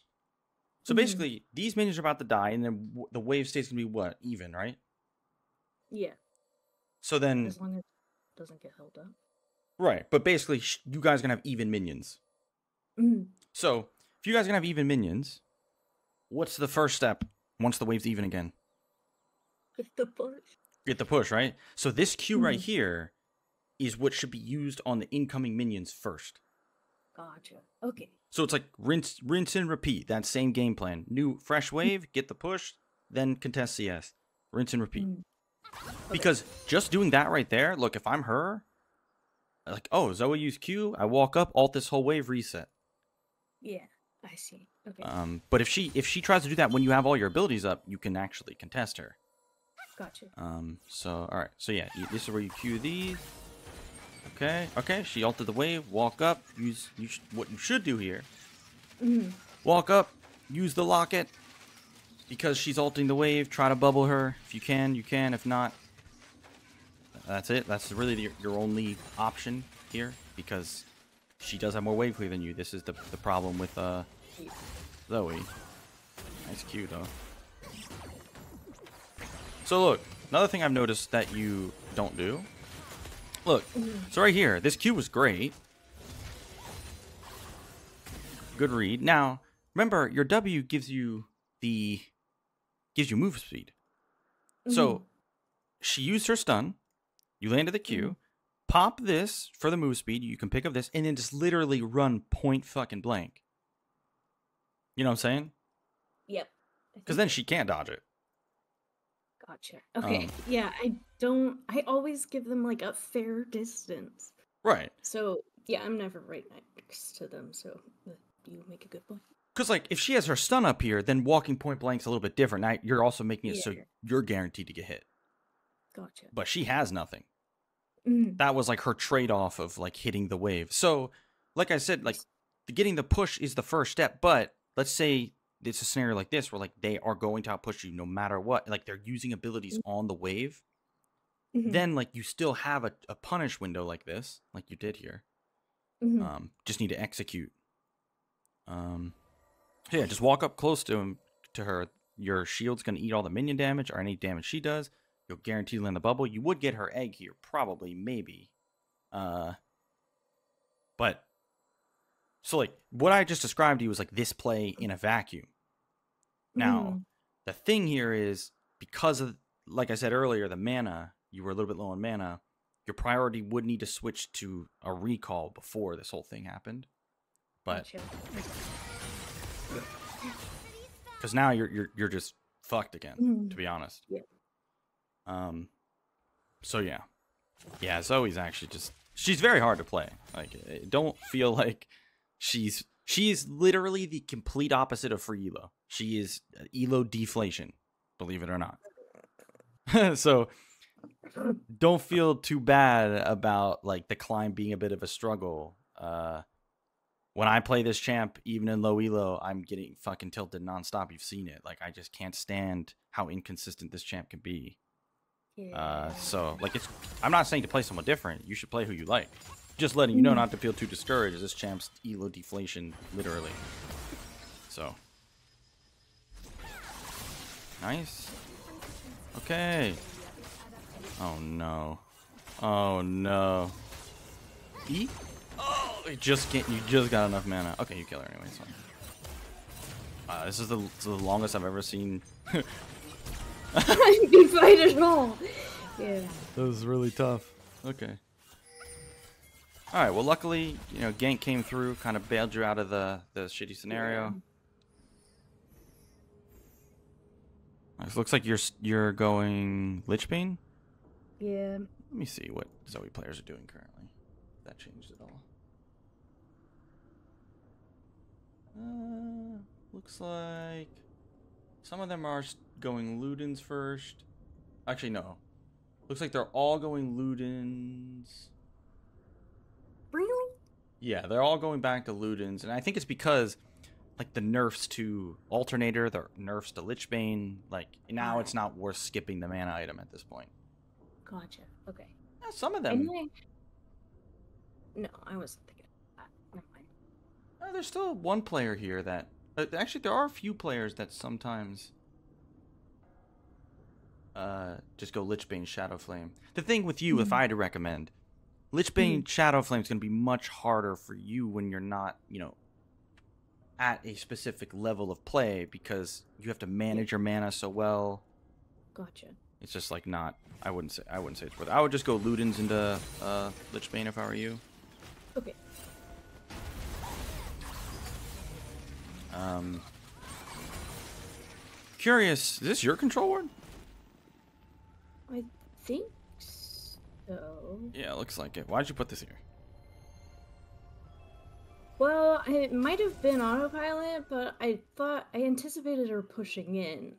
So basically, mm-hmm. these minions are about to die, and then w the wave state's going to be, what, even, right? Yeah. So then... As long as it doesn't get held up. Right, but basically, sh you guys are going to have even minions. Mm-hmm. So, if you guys are going to have even minions, what's the first step once the wave's even again? Get the push. Get the push, right? So this Q mm-hmm. right here is what should be used on the incoming minions first. Gotcha. Okay. So it's like rinse, rinse and repeat. That same game plan. New, fresh wave, get the push, then contest C S. Rinse and repeat. Mm. Okay. Because just doing that right there, look, if I'm her, like, oh, Zoe used Q, I walk up, alt this whole wave, reset. Yeah, I see. Okay. Um, but if she if she tries to do that when you have all your abilities up, you can actually contest her. Gotcha. Um. So all right. So yeah, this is where you Q these. Okay, okay, she altered the wave, walk up, use you sh what you should do here. Mm. Walk up, use the locket, because she's altering the wave, try to bubble her. If you can, you can, if not, that's it. That's really the, your only option here, because she does have more wave clear than you. This is the, the problem with uh, Zoe. Nice Q, though. So look, another thing I've noticed that you don't do. Look, so right here, this Q was great. Good read. Now, remember, your W gives you the gives you move speed. Mm-hmm. So she used her stun. You landed the Q. Mm-hmm. Pop this for the move speed. You can pick up this, and then just literally run point fucking blank. You know what I'm saying? Yep. Because then she can't dodge it. Gotcha. Okay. Um, yeah, I don't. I always give them like a fair distance. Right. So yeah, I'm never right next to them. So you make a good point. Because like, if she has her stun up here, then walking point blank's a little bit different. Now you're also making it yeah. so you're guaranteed to get hit. Gotcha. But she has nothing. Mm. That was like her trade-off of like hitting the wave. So, like I said, like getting the push is the first step. But let's say. It's a scenario like this where, like, they are going to outpush you no matter what. Like, they're using abilities mm-hmm. on the wave. Mm-hmm. Then, like, you still have a, a punish window like this, like you did here. Mm-hmm. Um, just need to execute. Um, yeah, just walk up close to him, to her. Your shield's going to eat all the minion damage or any damage she does. You'll guarantee land the bubble. You would get her egg here, probably, maybe. Uh, but... So, like, what I just described to you was, like, this play in a vacuum. Now, mm. The thing here is, because of, like I said earlier, the mana, you were a little bit low on mana, your priority would need to switch to a recall before this whole thing happened. But because now you're you're you're just fucked again, mm. to be honest. Yeah. Um. So yeah, yeah. Zoe's actually just she's very hard to play. Like, don't feel like she's she's literally the complete opposite of free Elo. She is Elo deflation, believe it or not. So don't feel too bad about like the climb being a bit of a struggle. Uh. When I play this champ, even in low elo, I'm getting fucking tilted nonstop. You've seen it. Like, I just can't stand how inconsistent this champ can be. Yeah. Uh, so, like, it's. I'm not saying to play someone different. You should play who you like. Just letting you know not to feel too discouraged. This champ's elo deflation, literally. So. Nice. Okay. Oh, no. Oh, no. E? Oh, it just can't. You just got enough mana. Okay, you kill her anyway. It's fine. Uh, this is the, the longest I've ever seen. Good fight at all. Yeah. That was really tough. Okay. All right. Well, luckily, you know, gank came through, kind of bailed you out of the the shitty scenario. Yeah. It looks like you're you're going Lichbane. Yeah. Let me see what Zoe players are doing currently. If that changed at all. Uh, looks like some of them are going Ludens first. Actually, no. Looks like they're all going Ludens. Really? Yeah, they're all going back to Ludens, and I think it's because, like, the nerfs to Alternator, the nerfs to Lichbane, like, now it's not worth skipping the mana item at this point. Gotcha. Okay. Yeah, some of them. Anyway. No, I wasn't thinking. Uh, there's still one player here that... Uh, actually, there are a few players that sometimes uh, just go Lichbane, Shadow Flame. The thing with you, mm-hmm. if I had to recommend, Lichbane, mm-hmm. Shadow Flame is going to be much harder for you when you're not, you know, at a specific level of play because you have to manage your mana so well. Gotcha. It's just like not... I wouldn't say I wouldn't say it's worth it. I would just go Ludens into uh, Lichbane if I were you. Okay. Um, curious, is this your control ward? I think so. Yeah, looks like it. Why'd you put this here? Well, it might have been autopilot, but I thought I anticipated her pushing in.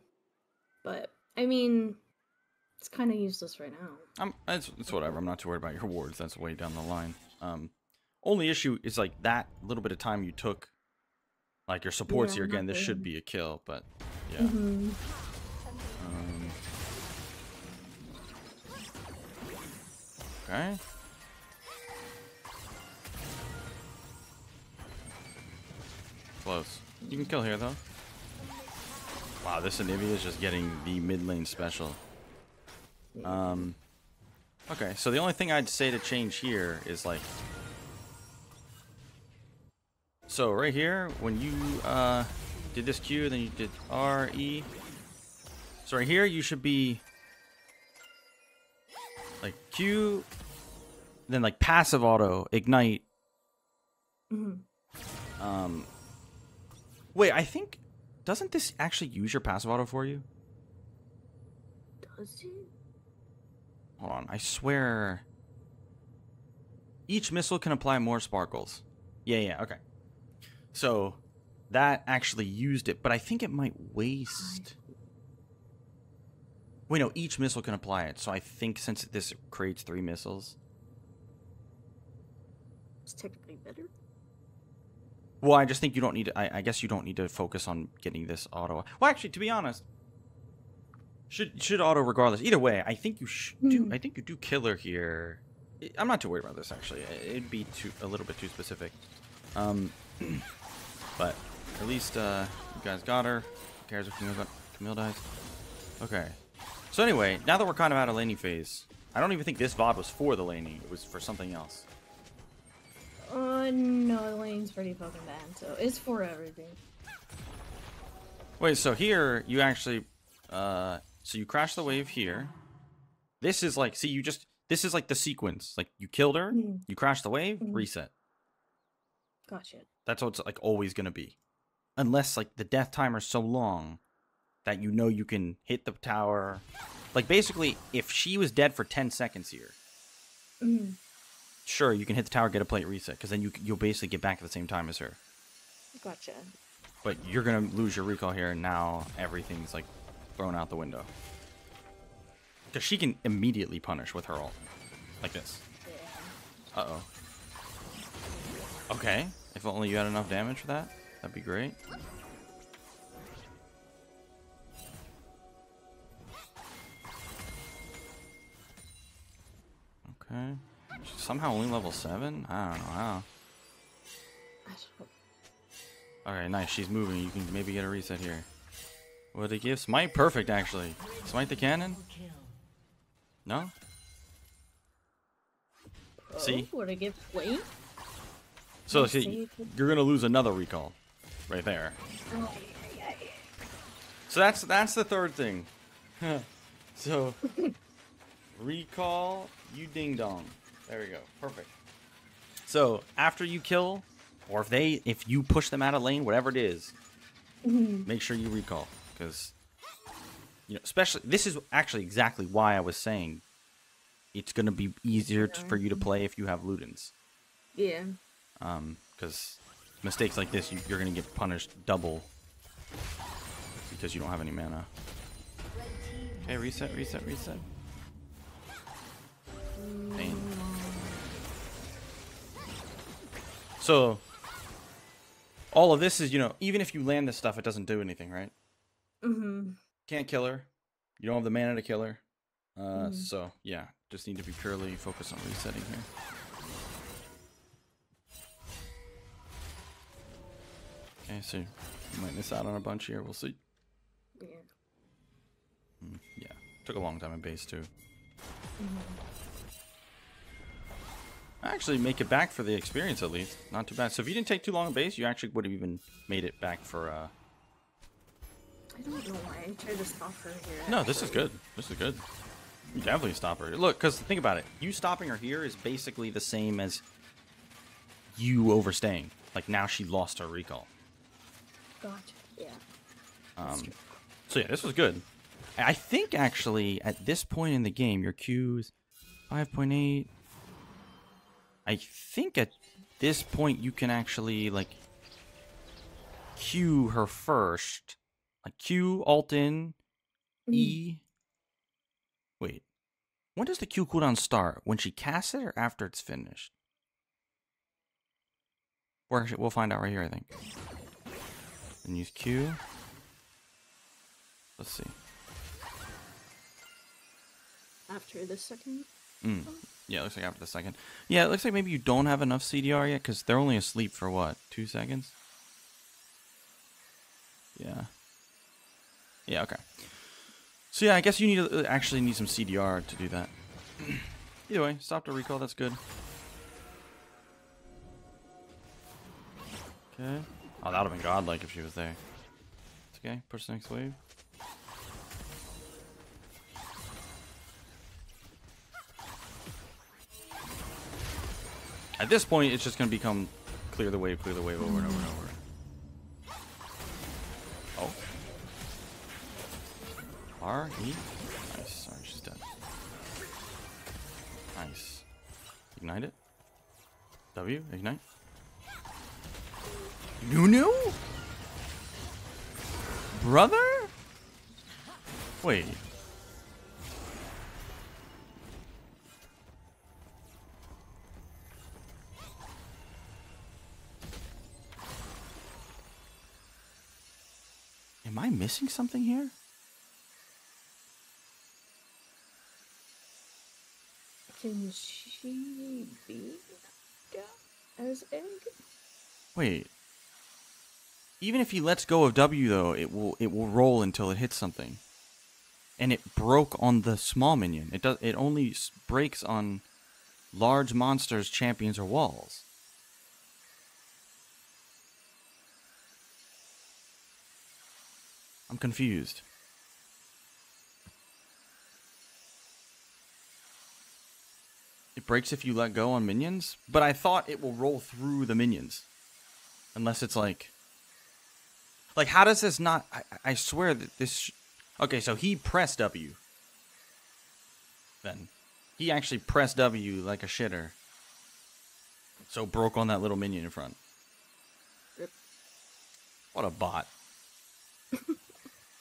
But, I mean, it's kind of useless right now. I'm, it's, it's whatever. I'm not too worried about your wards. That's way down the line. Um, only issue is like that little bit of time you took. Like, your supports yeah, here, again, this good. Should be a kill, but, yeah. Mm-hmm. um, okay. Close. You can kill here, though. Wow, this Anivia is just getting the mid lane special. Um, okay, so the only thing I'd say to change here is, like... So right here, when you uh, did this Q, then you did R, E. So right here, you should be like Q, then like passive auto, ignite. Mm-hmm. Um, wait, I think, doesn't this actually use your passive auto for you? Does it? Hold on, I swear. Each missile can apply more sparkles. Yeah, yeah, okay. So that actually used it, but I think it might waste. Wait, no, each missile can apply it. So I think since this creates three missiles. It's technically better. Well, I just think you don't need to, I, I guess you don't need to focus on getting this auto. Well, actually, to be honest, should should auto regardless. Either way, I think you should do, I think you do kill her here. I'm not too worried about this, actually. It'd be too a little bit too specific. Um, but at least uh, you guys got her. Who cares if Camille, got, Camille dies? Okay. So anyway, now that we're kind of out of laning phase, I don't even think this V O D was for the laning. It was for something else. Uh, no, the laning's pretty fucking bad, so it's for everything. Wait, so here you actually Uh, so you crash the wave here. This is like, see, you just, this is like the sequence. Like, you killed her, mm. you crash the wave, mm. reset. Gotcha. That's what it's like always going to be. Unless, like, the death timer's so long that you know you can hit the tower. Like, basically, if she was dead for ten seconds here, mm. sure, you can hit the tower, get a plate, reset, because then you, you'll basically get back at the same time as her. Gotcha. But you're going to lose your recoil here, and now everything's, like, thrown out the window. Because she can immediately punish with her ult. Like this. Yeah. Uh-oh. Okay. If only you had enough damage for that, that'd be great. Okay. She's somehow only level seven? I don't know. Wow. Alright, nice. She's moving. You can maybe get a reset here. What a gift. Smite? Perfect, actually. Smite the cannon? No? Oh, see? What a gift. Wait. So, see, you're going to lose another recall right there. So that's that's the third thing. So, recall, you ding-dong. There we go. Perfect. So, after you kill, or if they, if you push them out of lane, whatever it is, mm-hmm. make sure you recall. Because, you know, especially, this is actually exactly why I was saying it's going to be easier to, for you to play if you have Ludens. Yeah. Um, because mistakes like this, you, you're going to get punished double because you don't have any mana. Okay, reset, reset, reset. Pain. So, all of this is, you know, even if you land this stuff, it doesn't do anything, right? Mm-hmm. Can't kill her. You don't have the mana to kill her. Uh, mm. So, yeah, just need to be purely focused on resetting here. Okay, so you might miss out on a bunch here. We'll see. Yeah. Mm, yeah. Took a long time in base, too. Mm-hmm. Actually, make it back for the experience, at least. Not too bad. So if you didn't take too long in base, you actually would have even made it back for... Uh... I don't know why I tried to stop her here. No, actually. This is good. This is good. You definitely stop her. Look, because think about it. You stopping her here is basically the same as you overstaying. Like, now she lost her recall. Gotcha. Yeah. Um, so yeah, this was good. I think actually at this point in the game, your Q's five point eight. I think at this point you can actually like Q her first, like Q alt in mm. E. Wait, when does the Q cooldown start? When she casts it or after it's finished? We're, we'll find out right here, I think. And use Q. Let's see. After the second? Mm. Yeah, it looks like after the second. Yeah, it looks like maybe you don't have enough C D R yet, because they're only asleep for, what, two seconds? Yeah. Yeah, okay. So yeah, I guess you need to actually need some C D R to do that. Either way, stop the recall, that's good. Okay. Oh, that would have been godlike if she was there. It's okay, push the next wave. At this point, it's just going to become clear the wave, clear the wave over and over and over. Oh. R, E. Nice. Sorry, she's dead. Nice. Ignite it. W, ignite. Nunu? Brother? Wait. Am I missing something here? Can she be as egg? Wait. Even if he lets go of W, though, it will it will roll until it hits something, and it broke on the small minion. It does. It only breaks on large monsters, champions, or walls. I'm confused. It breaks if you let go on minions, but I thought it will roll through the minions. Unless it's like... Like, how does this not... I, I swear that this... Okay, so he pressed W. Then. He actually pressed W like a shitter. So broke on that little minion in front. Yep. What a bot.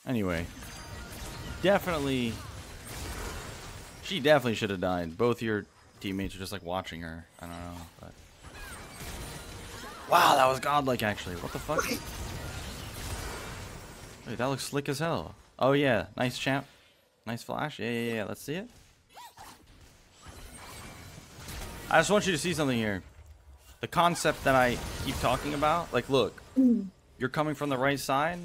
Anyway. Definitely... She definitely should have died. Both your teammates are just like watching her. I don't know, but... Wow, that was godlike actually. What the fuck? Wait, that looks slick as hell. Oh yeah, nice champ. Nice flash. Yeah, yeah, yeah. Let's see it. I just want you to see something here. The concept that I keep talking about. Like, look. You're coming from the right side.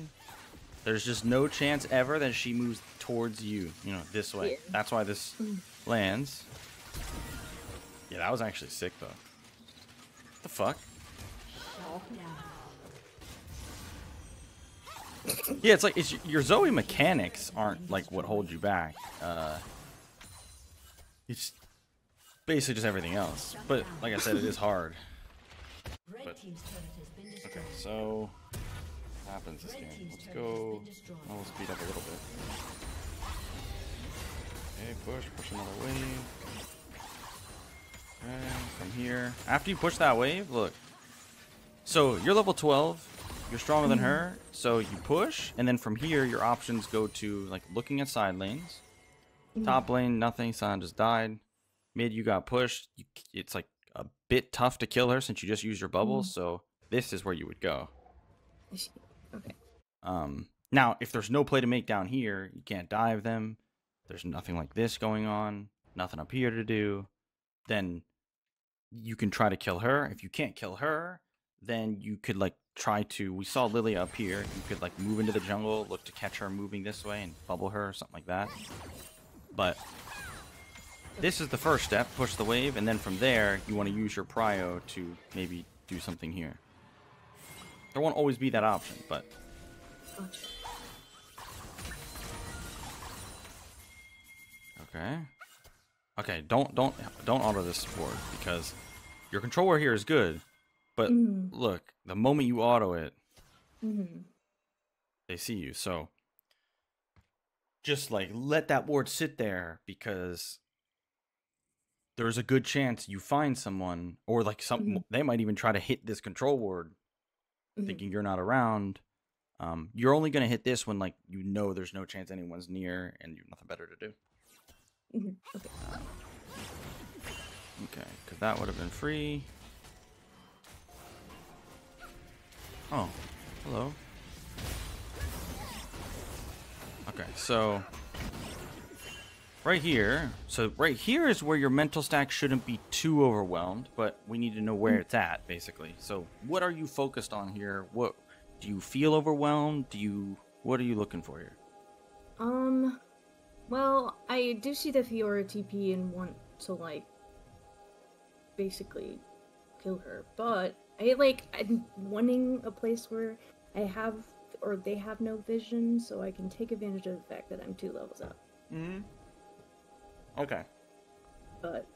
There's just no chance ever that she moves towards you. You know, this way. Yeah. That's why this lands. Yeah, that was actually sick, though. What the fuck? Yeah, it's like it's your Zoe mechanics aren't like what hold you back. Uh, it's basically just everything else. But like I said, it is hard. But, okay, so what happens this game? Let's go. I'll speed up a little bit. Okay, push, push another wave. And from here, after you push that wave, look. So you're level twelve. You're stronger than her, so you push, and then from here, your options go to, like, looking at side lanes. Top lane, nothing, Sion just died. Mid, you got pushed. You, it's, like, a bit tough to kill her since you just used your bubble, mm-hmm. so this is where you would go. Okay. Um, now, if there's no play to make down here, you can't dive them. There's nothing like this going on. Nothing up here to do. Then you can try to kill her. If you can't kill her, then you could, like, try to, we saw Lilia up here, you could like move into the jungle, look to catch her moving this way and bubble her or something like that. But this is the first step, push the wave, and then from there you want to use your prio to maybe do something here. There won't always be that option, but okay. Okay, don't don't don't auto this support because your controller here is good. But mm. look, the moment you auto it, mm. they see you. So just like let that ward sit there because there's a good chance you find someone or like some mm. they might even try to hit this control ward mm. thinking you're not around. Um, you're only going to hit this when like you know there's no chance anyone's near and you've nothing better to do. Mm-hmm. Okay, uh, okay, because that would have been free. Oh, hello. Okay, so right here, so right here is where your mental stack shouldn't be too overwhelmed, but we need to know where it's at, basically. So what are you focused on here? What do you feel overwhelmed? Do you, what are you looking for here? Um, well, I do see the Fiora T P and want to like basically kill her, but I like I'm wanting a place where I have or they have no vision, so I can take advantage of the fact that I'm two levels up. Mm-hmm. Okay. But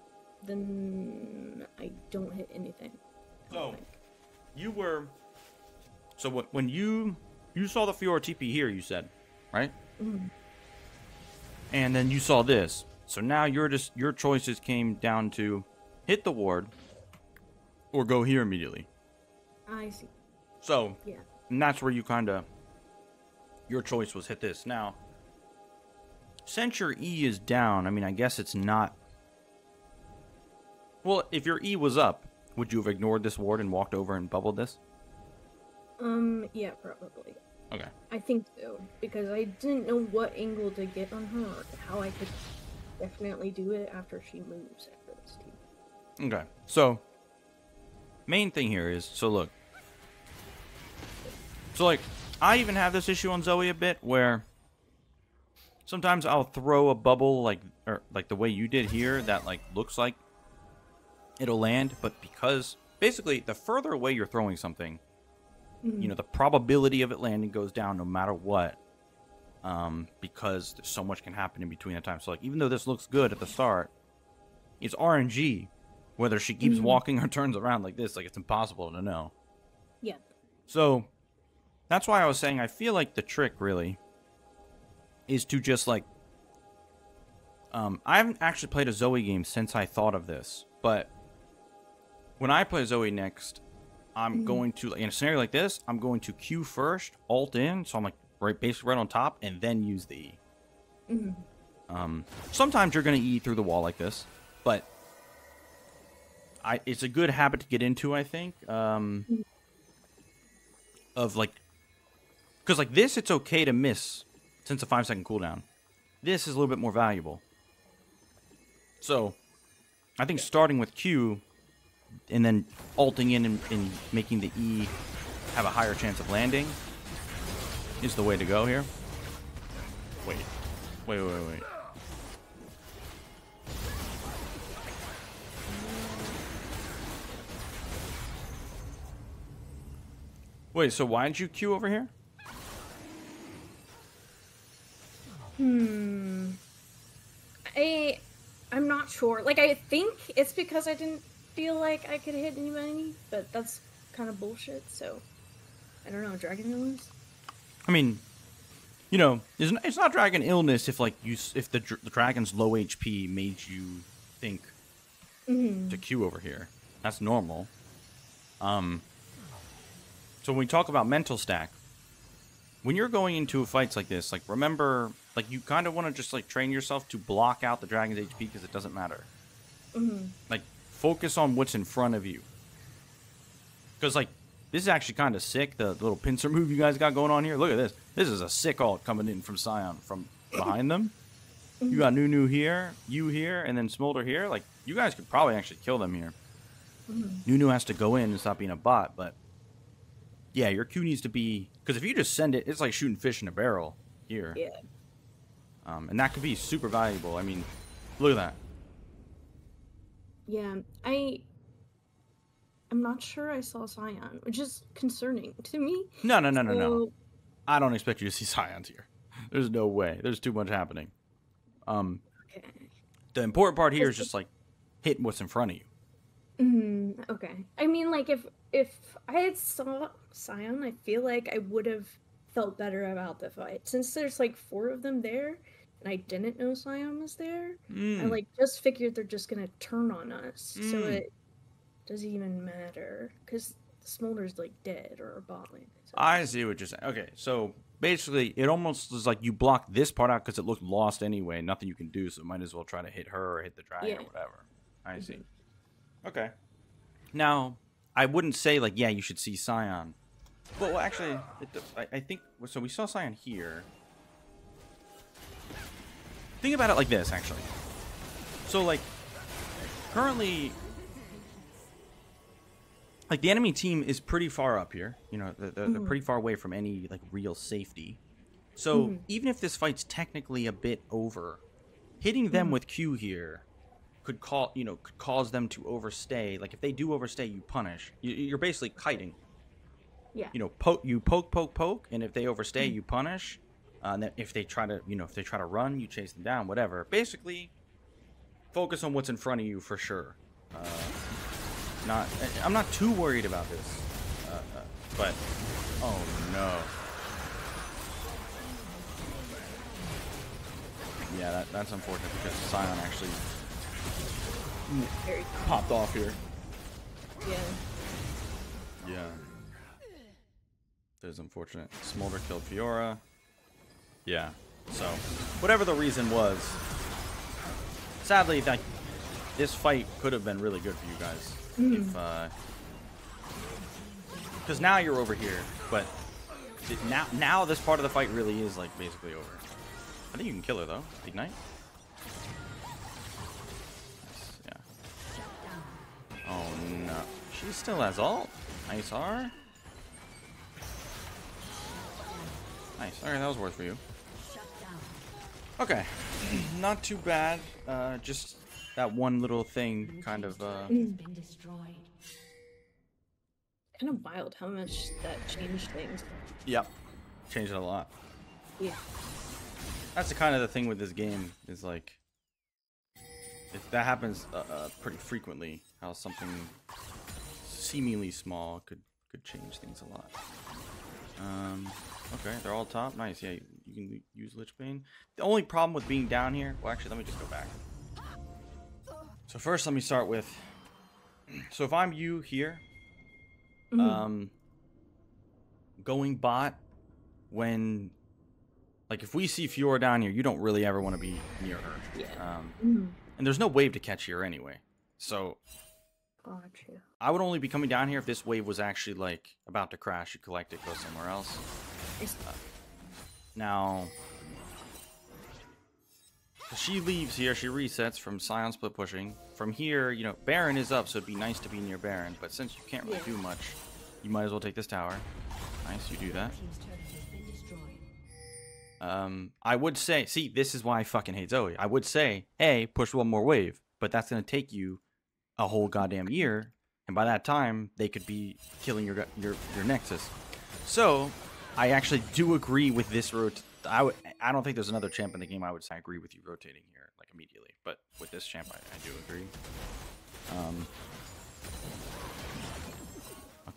then I don't hit anything. So you were. So what? When you you saw the Fiora T P here, you said, right? Mm-hmm. And then you saw this. So now your just your choices came down to hit the ward or go here immediately. I see. So, yeah. And that's where you kind of, your choice was hit this. Now, since your E is down, I mean, I guess it's not, well, if your E was up, would you have ignored this ward and walked over and bubbled this? Um, yeah, probably. Okay. I think so, because I didn't know what angle to get on her, or how I could definitely do it after she moves after this team. Okay, so main thing here is, so look, so like I even have this issue on Zoe a bit where sometimes I'll throw a bubble like or like the way you did here that like looks like it'll land, but because basically the further away you're throwing something, mm-hmm. you know, the probability of it landing goes down no matter what, um, because so much can happen in between that time. So like even though this looks good at the start, it's R N G whether she keeps mm-hmm. walking or turns around like this. Like, it's impossible to know. Yeah. So that's why I was saying I feel like the trick really is to just like um, I haven't actually played a Zoe game since I thought of this, but when I play Zoe next, I'm mm-hmm. going to, in a scenario like this, I'm going to Q first, alt in, so I'm like right, basically right on top, and then use the E. Mm-hmm. Um, sometimes you're going to E through the wall like this, but I, it's a good habit to get into, I think, um, mm-hmm. of like, because like this, it's okay to miss since a five second cooldown. This is a little bit more valuable. So I think starting with Q and then alting in and, and making the E have a higher chance of landing is the way to go here. Wait. Wait, wait, wait, wait. Wait, so why did you queue over here? Hmm. I, I'm not sure. Like, I think it's because I didn't feel like I could hit anybody, but that's kind of bullshit, so I don't know. Dragon illness? I mean, you know, it's not, it's not dragon illness if, like, you if the, the dragon's low H P made you think mm-hmm. to queue over here. That's normal. Um, so when we talk about mental stack, when you're going into fights like this, like, remember, like, you kind of want to just, like, train yourself to block out the dragon's H P because it doesn't matter. Mm-hmm. Like, focus on what's in front of you. Because, like, this is actually kind of sick, the little pincer move you guys got going on here. Look at this. This is a sick ult coming in from Scion from behind them. You got Nunu here, you here, and then Smolder here. Like, you guys could probably actually kill them here. Mm-hmm. Nunu has to go in and stop being a bot, but... yeah, your Q needs to be... because if you just send it, it's like shooting fish in a barrel here. Yeah. Um, and that could be super valuable. I mean, look at that. Yeah, I... I'm not sure I saw Scion, which is concerning to me. No, no, no, so... no, no. I don't expect you to see Scions here. There's no way. There's too much happening. Um, okay. The important part here is just, like, hitting what's in front of you. Mm-hmm. Okay. I mean, like, if if I had saw Scion, I feel like I would have felt better about the fight. Since there's, like, four of them there, and I didn't know Scion was there, mm. I, like, just figured they're just going to turn on us. Mm. So it doesn't even matter, because Smolder's, like, dead or a bot lane. So. I see what you're saying. Okay, so basically, it almost is like you block this part out because it looked lost anyway. Nothing you can do, so might as well try to hit her or hit the dragon yeah. or whatever. I mm-hmm. see. Okay. Now, I wouldn't say, like, yeah, you should see Scion. Well, well actually, it, I, I think... so we saw Scion here. Think about it like this, actually. So, like, currently... like, the enemy team is pretty far up here. You know, they're, they're mm-hmm. pretty far away from any, like, real safety. So, mm-hmm. even if this fight's technically a bit over, hitting them mm-hmm. with Q here... could call you know could cause them to overstay. Like, if they do overstay, you punish. You, you're basically kiting. Yeah. You know, poke, you poke, poke, poke, and if they overstay, mm-hmm. you punish. Uh, and then if they try to, you know, if they try to run, you chase them down. Whatever. Basically, focus on what's in front of you for sure. Uh, not, I'm not too worried about this. Uh, uh, but oh no. Yeah, that, that's unfortunate because Scion actually. Popped off here. Yeah. Yeah. There's unfortunate. Smolder killed Fiora. Yeah. So, whatever the reason was, sadly, like, this fight could have been really good for you guys. Mm. If, uh... because now you're over here, but now, now this part of the fight really is, like, basically over. I think you can kill her, though. Ignite? Oh no. She still has ult. Nice R. Nice. Alright, that was worth for you. Okay. Not too bad. Uh, just that one little thing kind of. Uh... Kind of wild how much that changed things. Yep. Changed it a lot. Yeah. That's the kind of the thing with this game is like. If that happens uh, uh, pretty frequently, how something seemingly small could could change things a lot. Um, okay, they're all top. Nice. Yeah, you, you can use Lich Bane. The only problem with being down here. Well, actually, let me just go back. So first, let me start with. So if I'm you here, mm-hmm. um, going bot when. Like, if we see Fiora down here, you don't really ever want to be near her. Yeah. Um, mm. And there's no wave to catch here anyway. So, oh, true. I would only be coming down here if this wave was actually, like, about to crash. You collect it, go somewhere else. Uh, now, she leaves here. She resets from Scion Split pushing. From here, you know, Baron is up, so it'd be nice to be near Baron. But since you can't really yeah. do much, you might as well take this tower. Nice, you do that. Um, I would say, see, this is why I fucking hate Zoe. I would say, hey, push one more wave, but that's going to take you a whole goddamn year. And by that time, they could be killing your, your, your Nexus. So I actually do agree with this route. I would, I don't think there's another champ in the game. I would say I agree with you rotating here, like immediately, but with this champ, I, I do agree. Um,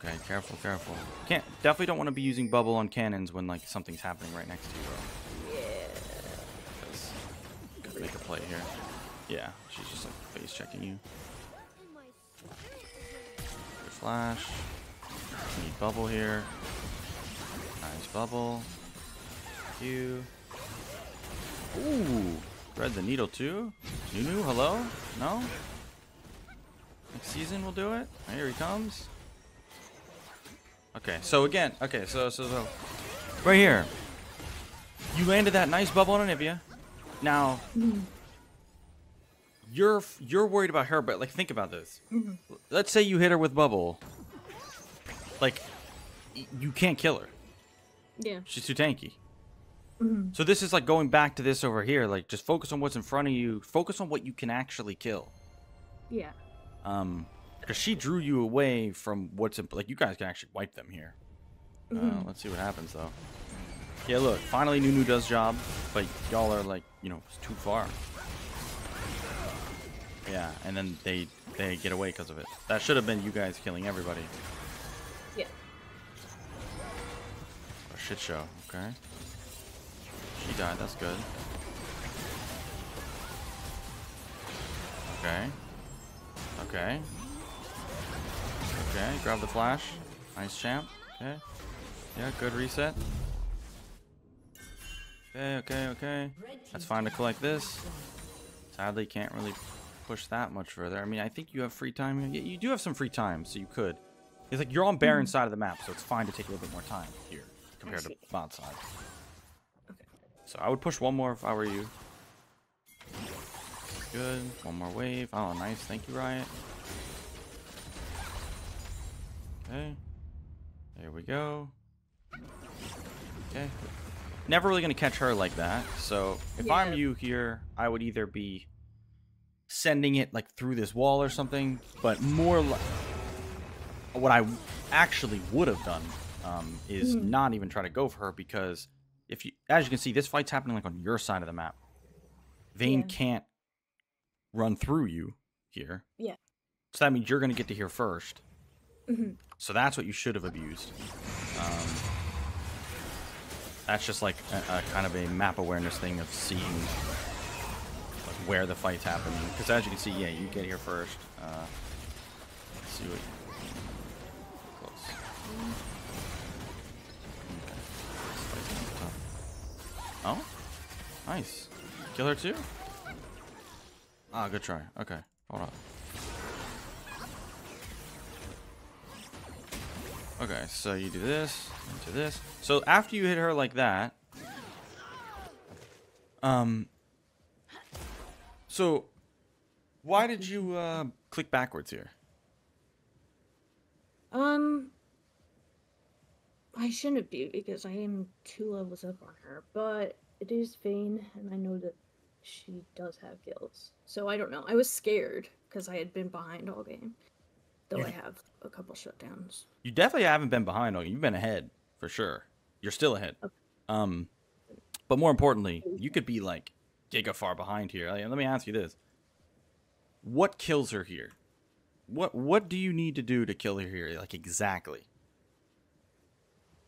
Okay, careful, careful. Can't definitely don't want to be using bubble on cannons when like something's happening right next to you. Bro. Yeah. Gotta make a play here. Yeah, she's just like face checking you. Good flash. Need bubble here. Nice bubble. Thank you. Ooh, thread the needle too. Nunu, hello? No. Next season we'll do it. Here he comes. Okay, so again, okay, so, so, so, right here, you landed that nice bubble on Anivia. Now, mm-hmm. you're, you're worried about her, but, like, think about this. Mm-hmm. Let's say you hit her with bubble. Like, you can't kill her. Yeah. She's too tanky. Mm-hmm. So this is, like, going back to this over here. Like, just focus on what's in front of you. Focus on what you can actually kill. Yeah. Um... Because she drew you away from what's in... Like, you guys can actually wipe them here. Mm-hmm. uh, let's see what happens, though. Yeah, look. Finally, Nunu does job. But y'all are, like, you know, it's too far. Yeah, and then they they get away because of it. That should have been you guys killing everybody. Yeah. A shit show, okay. She died. That's good. Okay. Okay. Okay, grab the flash. Nice champ. Okay. Yeah, good reset. Okay, okay, okay. That's fine to collect this. Sadly, can't really push that much further. I mean, I think you have free time. Yeah, you do have some free time, so you could. It's like you're on Baron's side of the map, so it's fine to take a little bit more time here compared to bot side. Okay. So I would push one more if I were you. Good. One more wave. Oh, nice. Thank you, Riot. Okay. There we go. Okay. Never really going to catch her like that. So if yeah. I'm you here, I would either be sending it like through this wall or something, but more like what I actually would have done um, is mm. not even try to go for her because if you, as you can see, this fight's happening like on your side of the map. Vayne yeah. can't run through you here. Yeah. So that means you're going to get to here first. Mm-hmm. So that's what you should have abused. Um, that's just like a, a kind of a map awareness thing of seeing like where the fight's happening. Because as you can see, yeah, you get here first. Uh, let's see what. Close. Okay. Oh, nice. Kill her too. Ah, good try. Okay, hold on. Okay, so you do this, into this. So after you hit her like that, um, so why did you uh, click backwards here? Um, I shouldn't be because I am two levels up on her, but it is Vayne, and I know that she does have gills. So I don't know. I was scared because I had been behind all game. Though yeah. I have a couple shutdowns. You definitely haven't been behind. You've been ahead for sure. You're still ahead. Okay. Um, but more importantly, you could be like giga far behind here. Like, let me ask you this: what kills her here? What what do you need to do to kill her here? Like, exactly.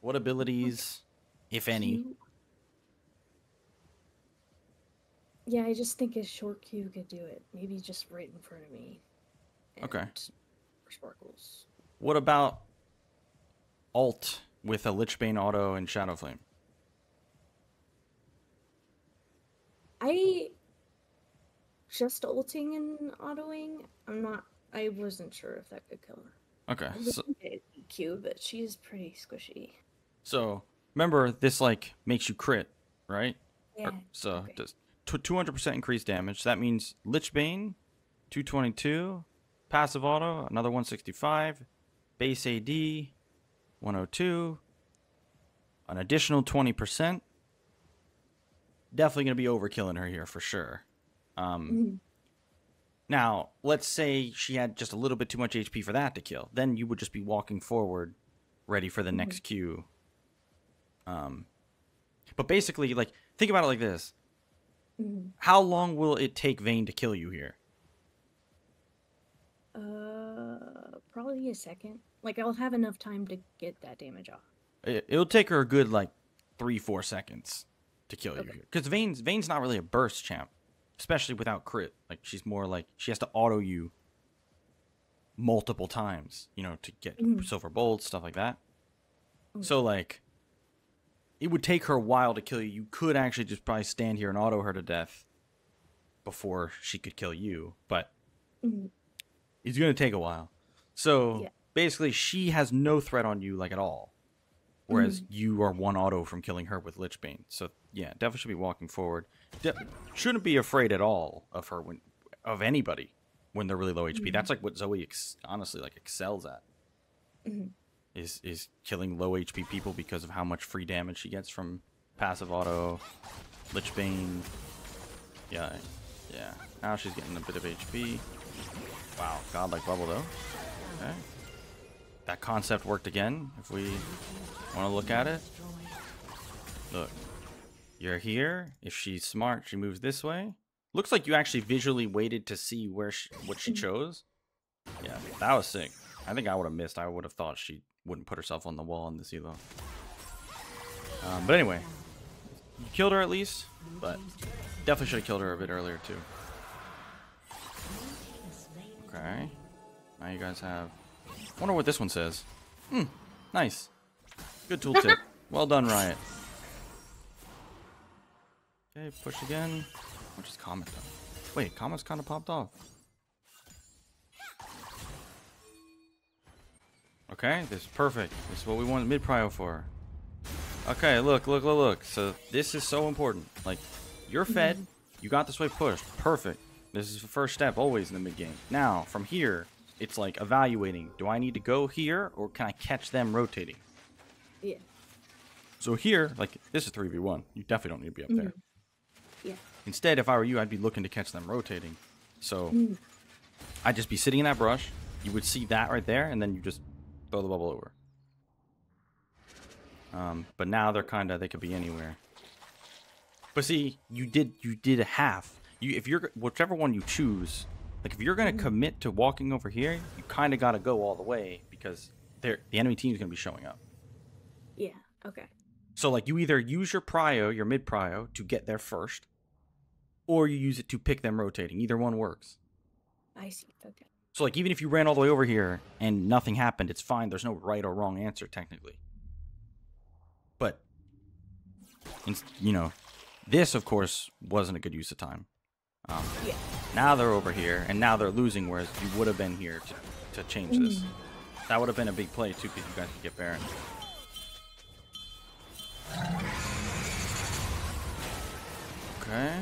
What abilities, if any? Yeah, I just think a short Q could do it. Maybe just right in front of me. Okay. Sparkles. What about alt with a Lichbane auto and Shadow Flame? I just ulting and autoing. I'm not. I wasn't sure if that could kill her. Okay. So, Q, but she's pretty squishy. So remember, this like makes you crit, right? Yeah. Or, so okay. Just two hundred percent increased damage. That means Lichbane, two twenty-two, passive auto, another one sixty-five, base A D, one oh two, an additional twenty percent. Definitely gonna be overkilling her here for sure. Um, mm-hmm. Now, let's say she had just a little bit too much H P for that to kill. Then you would just be walking forward, ready for the mm-hmm. next Q. Um, but basically, like, think about it like this. Mm-hmm. How long will it take Vayne to kill you here? Uh, probably a second. Like, I'll have enough time to get that damage off. It, it'll take her a good, like, three, four seconds to kill okay. you here. Because Vayne's, Vayne's not really a burst champ. Especially without crit. Like, she's more like, she has to auto you multiple times, you know, to get mm-hmm. silver bolts, stuff like that. Mm-hmm. So, like, it would take her a while to kill you. You could actually just probably stand here and auto her to death before she could kill you. But mm-hmm. it's going to take a while. So, yeah. basically, she has no threat on you, like, at all. Whereas mm-hmm. you are one auto from killing her with Lichbane. So, yeah, definitely should be walking forward. De shouldn't be afraid at all of her, when, of anybody, when they're really low H P. Mm-hmm. That's like what Zoe ex honestly like excels at, mm-hmm. is is killing low H P people because of how much free damage she gets from passive auto, Lichbane. Yeah, yeah. Now she's getting a bit of H P. Wow, godlike bubble though. Okay, that concept worked again. If we want to look at it, look. You're here. If she's smart, she moves this way. Looks like you actually visually waited to see where she, what she chose. Yeah, that was sick. I think I would have missed. I would have thought she wouldn't put herself on the wall in this elo. Um, but anyway, you killed her at least, but definitely should have killed her a bit earlier too. Okay. Now you guys have... I wonder what this one says. Hmm. Nice. Good tooltip. Well done, Riot. Okay, push again. Which is Comet though. Wait, Comet's kind of popped off. Okay, this is perfect. This is what we wanted mid-prio for. Okay, look, look, look, look. So this is so important. Like, you're fed. You got this way pushed. Perfect. This is the first step always in the mid-game. Now, from here, it's like evaluating. Do I need to go here or can I catch them rotating? Yeah. So here, like, this is three v one. You definitely don't need to be up mm-hmm. there. Yeah. Instead, if I were you, I'd be looking to catch them rotating. So mm. I'd just be sitting in that brush. You would see that right there, and then you just throw the bubble over. Um, but now they're kind of, they could be anywhere. But see, you did you did a half. You if you're whichever one you choose, like if you're gonna mm. commit to walking over here, you kind of got to go all the way because they're the enemy team is gonna be showing up. Yeah. Okay. So like you either use your prio, your mid prio, to get there first, or you use it to pick them rotating. Either one works. I see. Okay. So like even if you ran all the way over here and nothing happened, it's fine. There's no right or wrong answer technically. But you know, this of course wasn't a good use of time. Um, yeah. Now they're over here and now they're losing, whereas you would have been here to, to change mm. this. That would have been a big play too, because you guys could get Baron. Okay.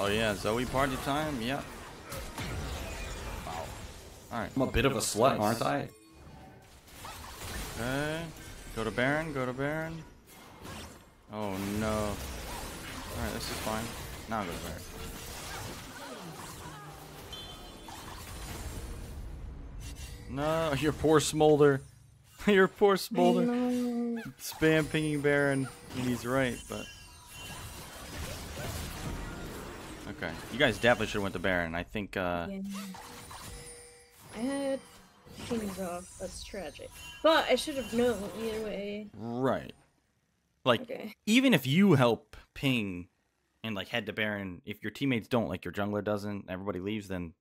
Oh yeah, Zoe party time. Yep. Wow. All right. I'm a bit, bit of a, a slut, aren't I? Okay. Go to Baron. Go to Baron. Oh no. All right, this is fine. Now go to Baron. No, your poor Smolder. Your poor Smolder. Spam pinging Baron, and he's right, but Okay. You guys definitely should have went to Baron. I think, uh... Yeah. I had things off. That's tragic. But I should have known either way. Right. Like, okay. Even if you help ping and, like, head to Baron, if your teammates don't, like, your jungler doesn't, everybody leaves, then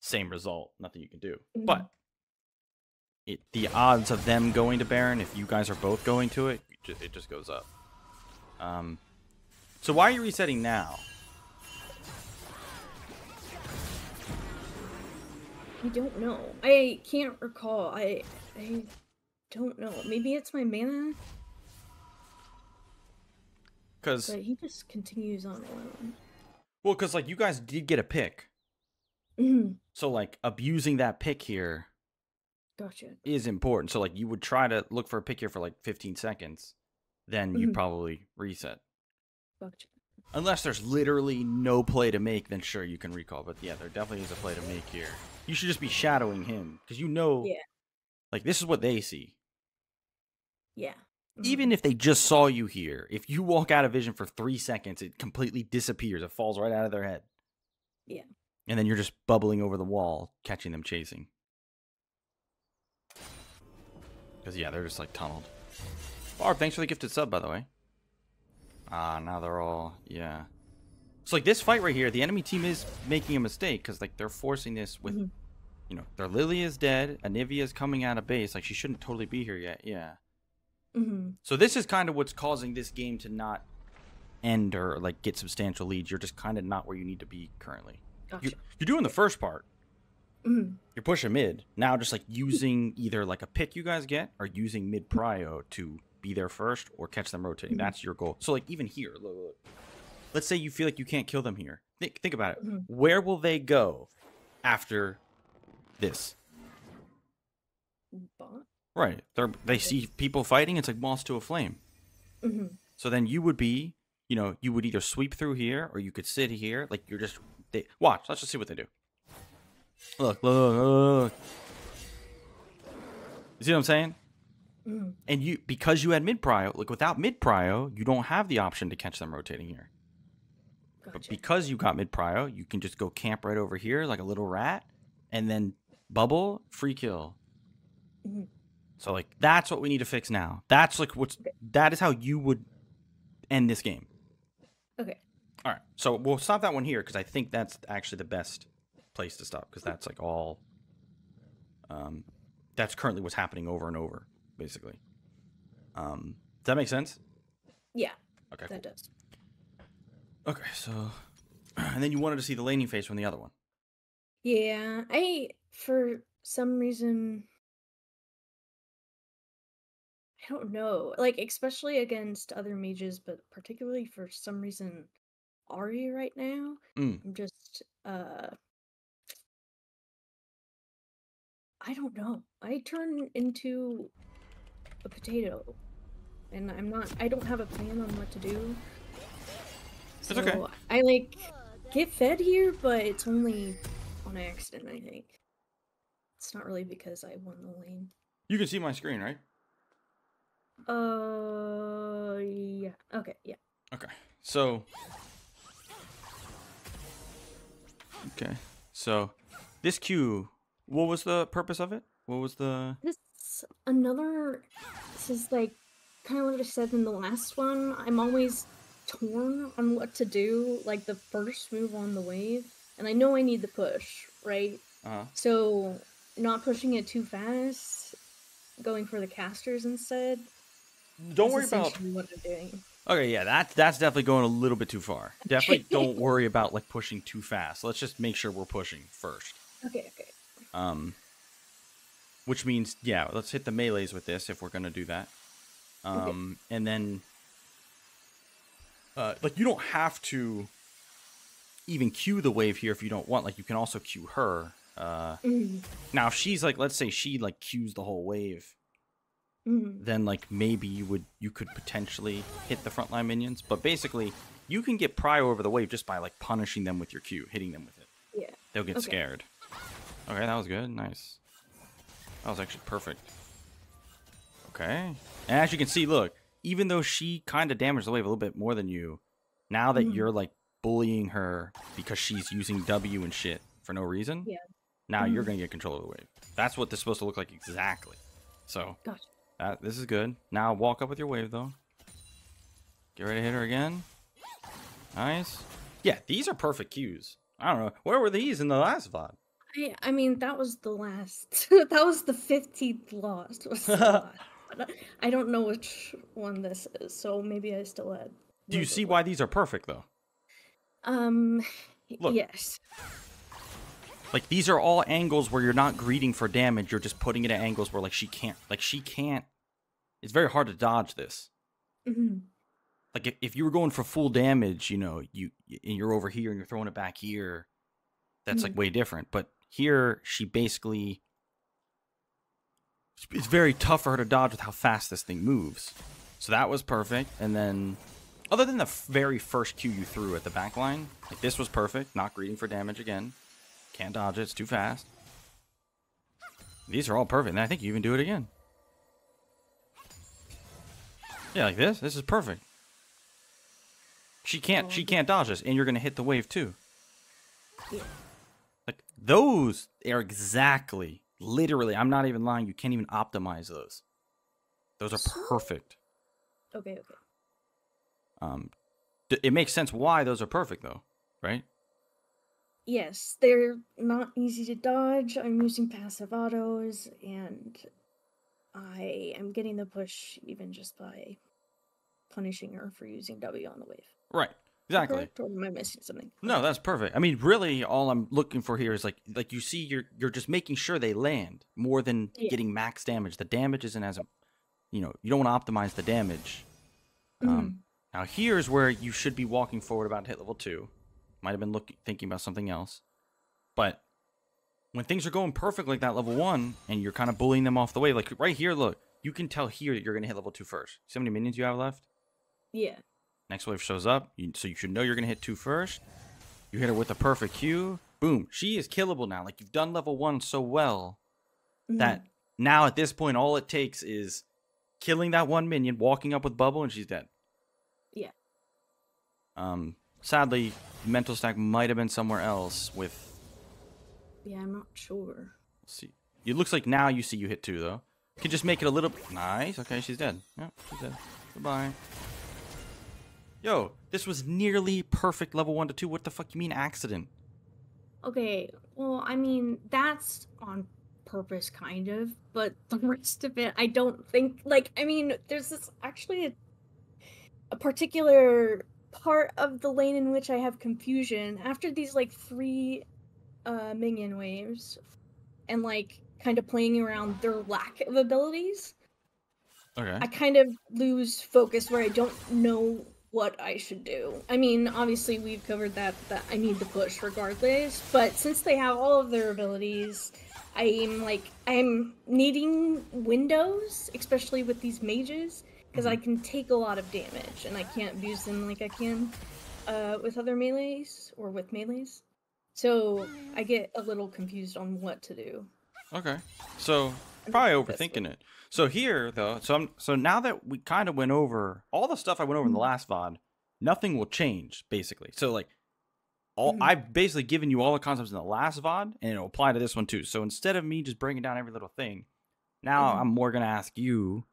same result. Nothing you can do. Mm-hmm. But it, the odds of them going to Baron, if you guys are both going to it, it just goes up. Um, so why are you resetting now? I don't know. I can't recall. I I don't know. Maybe it's my mana. Cause but he just continues on alone. Well, because like you guys did get a pick. Mm-hmm. So like abusing that pick here gotcha. Is important. So like you would try to look for a pick here for like fifteen seconds. Then you mm-hmm. probably reset. Gotcha. Unless there's literally no play to make, then sure, you can recall. But yeah, there definitely is a play to make here. You should just be shadowing him. Because you know, yeah. like, this is what they see. Yeah. Mm-hmm. Even if they just saw you here, if you walk out of vision for three seconds, it completely disappears. It falls right out of their head. Yeah. And then you're just bubbling over the wall, catching them chasing. Because, yeah, they're just, like, tunneled. Barb, thanks for the gifted sub, by the way. Ah, now they're all, yeah. So, like, this fight right here, the enemy team is making a mistake because, like, they're forcing this with, mm-hmm. you know, their Lily is dead, Anivia is coming out of base. Like, she shouldn't totally be here yet, yeah. Mm-hmm. So, this is kind of what's causing this game to not end or, like, get substantial leads. You're just kind of not where you need to be currently. Gotcha. You're, you're doing the first part. Mm-hmm. You're pushing mid. Now, just, like, using either, like, a pick you guys get or using mid-prio to... be there first or catch them rotating. Mm-hmm. That's your goal. So like even here, look, look. Let's say you feel like you can't kill them here. Think, think about it. Mm-hmm. Where will they go after this? But? Right. They're, they see people fighting. It's like moths to a flame. Mm-hmm. So then you would be, you know, you would either sweep through here or you could sit here. Like you're just, they, watch. Let's just see what they do. Look, look, look. You see what I'm saying? And you, because you had mid-prio, like without mid-prio, you don't have the option to catch them rotating here. Gotcha. But because you got mid-prio, you can just go camp right over here like a little rat and then bubble, free kill. Mm-hmm. So like, that's what we need to fix now. That's like what's, that is how you would end this game. Okay. All right. So we'll stop that one here because I think that's actually the best place to stop because that's like all, um, that's currently what's happening over and over. Basically. Um, does that make sense? Yeah. Okay. That cool. does. Okay, so and then you wanted to see the laning phase from the other one. Yeah. I for some reason I don't know. Like especially against other mages, but particularly for some reason Ahri right now. Mm. I'm just uh I don't know. I turn into a potato, and I'm not. I don't have a plan on what to do. So that's okay. I like get fed here, but it's only on accident. I think it's not really because I won the lane. You can see my screen, right? Uh, yeah. Okay, yeah. Okay, so okay, so this queue. What was the purpose of it? What was the? This Another, this is like kind of what I said in the last one. I'm always torn on what to do, like the first move on the wave, and I know I need the push, right? Uh-huh. So not pushing it too fast, going for the casters instead. Don't worry about what I'm doing. Okay, yeah, that's that's definitely going a little bit too far. Definitely don't worry about like pushing too fast. Let's just make sure we're pushing first. Okay. Okay. Um. Which means, yeah, let's hit the melees with this if we're going to do that. Um, okay. And then, uh, like, you don't have to even queue the wave here if you don't want. Like, you can also queue her. Uh, mm-hmm. Now, if she's, like, let's say she, like, queues the whole wave, mm-hmm. then, like, maybe you would you could potentially hit the frontline minions. But basically, you can get prio over the wave just by, like, punishing them with your queue, hitting them with it. Yeah. They'll get okay. scared. Okay, that was good. Nice. That was actually perfect. Okay. And as you can see, look, even though she kind of damaged the wave a little bit more than you, now that mm-hmm. you're like bullying her because she's using W and shit for no reason, yeah. now mm-hmm. you're going to get control of the wave. That's what this is supposed to look like exactly. So gotcha. that, this is good. Now walk up with your wave, though. Get ready to hit her again. Nice. Yeah, these are perfect cues. I don't know. Where were these in the last V O D? I, I mean, that was the last. That was the fifteenth lost. Was the I don't know which one this is, so maybe I still had... Do you see why these are perfect, though? Um, Look, yes. Like, these are all angles where you're not greeting for damage. You're just putting it at angles where, like, she can't... Like, she can't... It's very hard to dodge this. Mm-hmm. Like, if, if you were going for full damage, you know, you and you're over here and you're throwing it back here, that's, mm-hmm. like, way different. But here, she basically... It's very tough for her to dodge with how fast this thing moves. So that was perfect. And then, other than the very first Q you threw at the back line, like this was perfect. Not greeting for damage again. Can't dodge it. It's too fast. These are all perfect. And I think you even do it again. Yeah, like this. This is perfect. She can't, she can't dodge this. And you're going to hit the wave too. Like those are exactly... Literally, I'm not even lying. You can't even optimize those. Those are perfect. Okay, okay. Um, it makes sense why those are perfect, though, right? Yes, they're not easy to dodge. I'm using passive autos, and I am getting the push even just by punishing her for using W on the wave. Right. Exactly. Or am I missing something? No, that's perfect. I mean, really, all I'm looking for here is like, like you see, you're you're just making sure they land more than yeah. getting max damage. The damage isn't as, you know, you don't want to optimize the damage. Mm. Um, now here's where you should be walking forward about hit level two. Might have been looking, thinking about something else, but when things are going perfect like that, level one, and you're kind of bullying them off the way, like right here, look, you can tell here that you're gonna hit level two first. See how many minions you have left? Yeah. Next wave shows up, you, so you should know you're going to hit two first. You hit her with a perfect Q. Boom. She is killable now. Like, you've done level one so well mm-hmm. that now at this point, all it takes is killing that one minion, walking up with bubble, and she's dead. Yeah. Um. Sadly, mental stack might have been somewhere else with... Yeah, I'm not sure. Let's see. It looks like now you see you hit two, though. You can just make it a little... Nice. Okay, she's dead. Yeah, she's dead. Goodbye. Yo, this was nearly perfect level one to two. What the fuck you mean accident? Okay, well, I mean, that's on purpose, kind of. But the rest of it, I don't think... Like, I mean, there's this actually a, a particular part of the lane in which I have confusion. After these, like, three uh, minion waves and, like, kind of playing around their lack of abilities, okay. I kind of lose focus where I don't know... what I should do. I mean, obviously we've covered that, that I need the push regardless, but since they have all of their abilities, I'm like, I'm needing windows, especially with these mages, because I can take a lot of damage and I can't abuse them like I can uh, with other melees or with melees. So I get a little confused on what to do. Okay, so probably overthinking it. So here, though, so I'm, so now that we kind of went over all the stuff I went over in the last V O D, nothing will change, basically. So, like, all mm-hmm. I've basically given you all the concepts in the last V O D, and it'll apply to this one, too. So instead of me just breaking down every little thing, now mm-hmm. I'm more going to ask you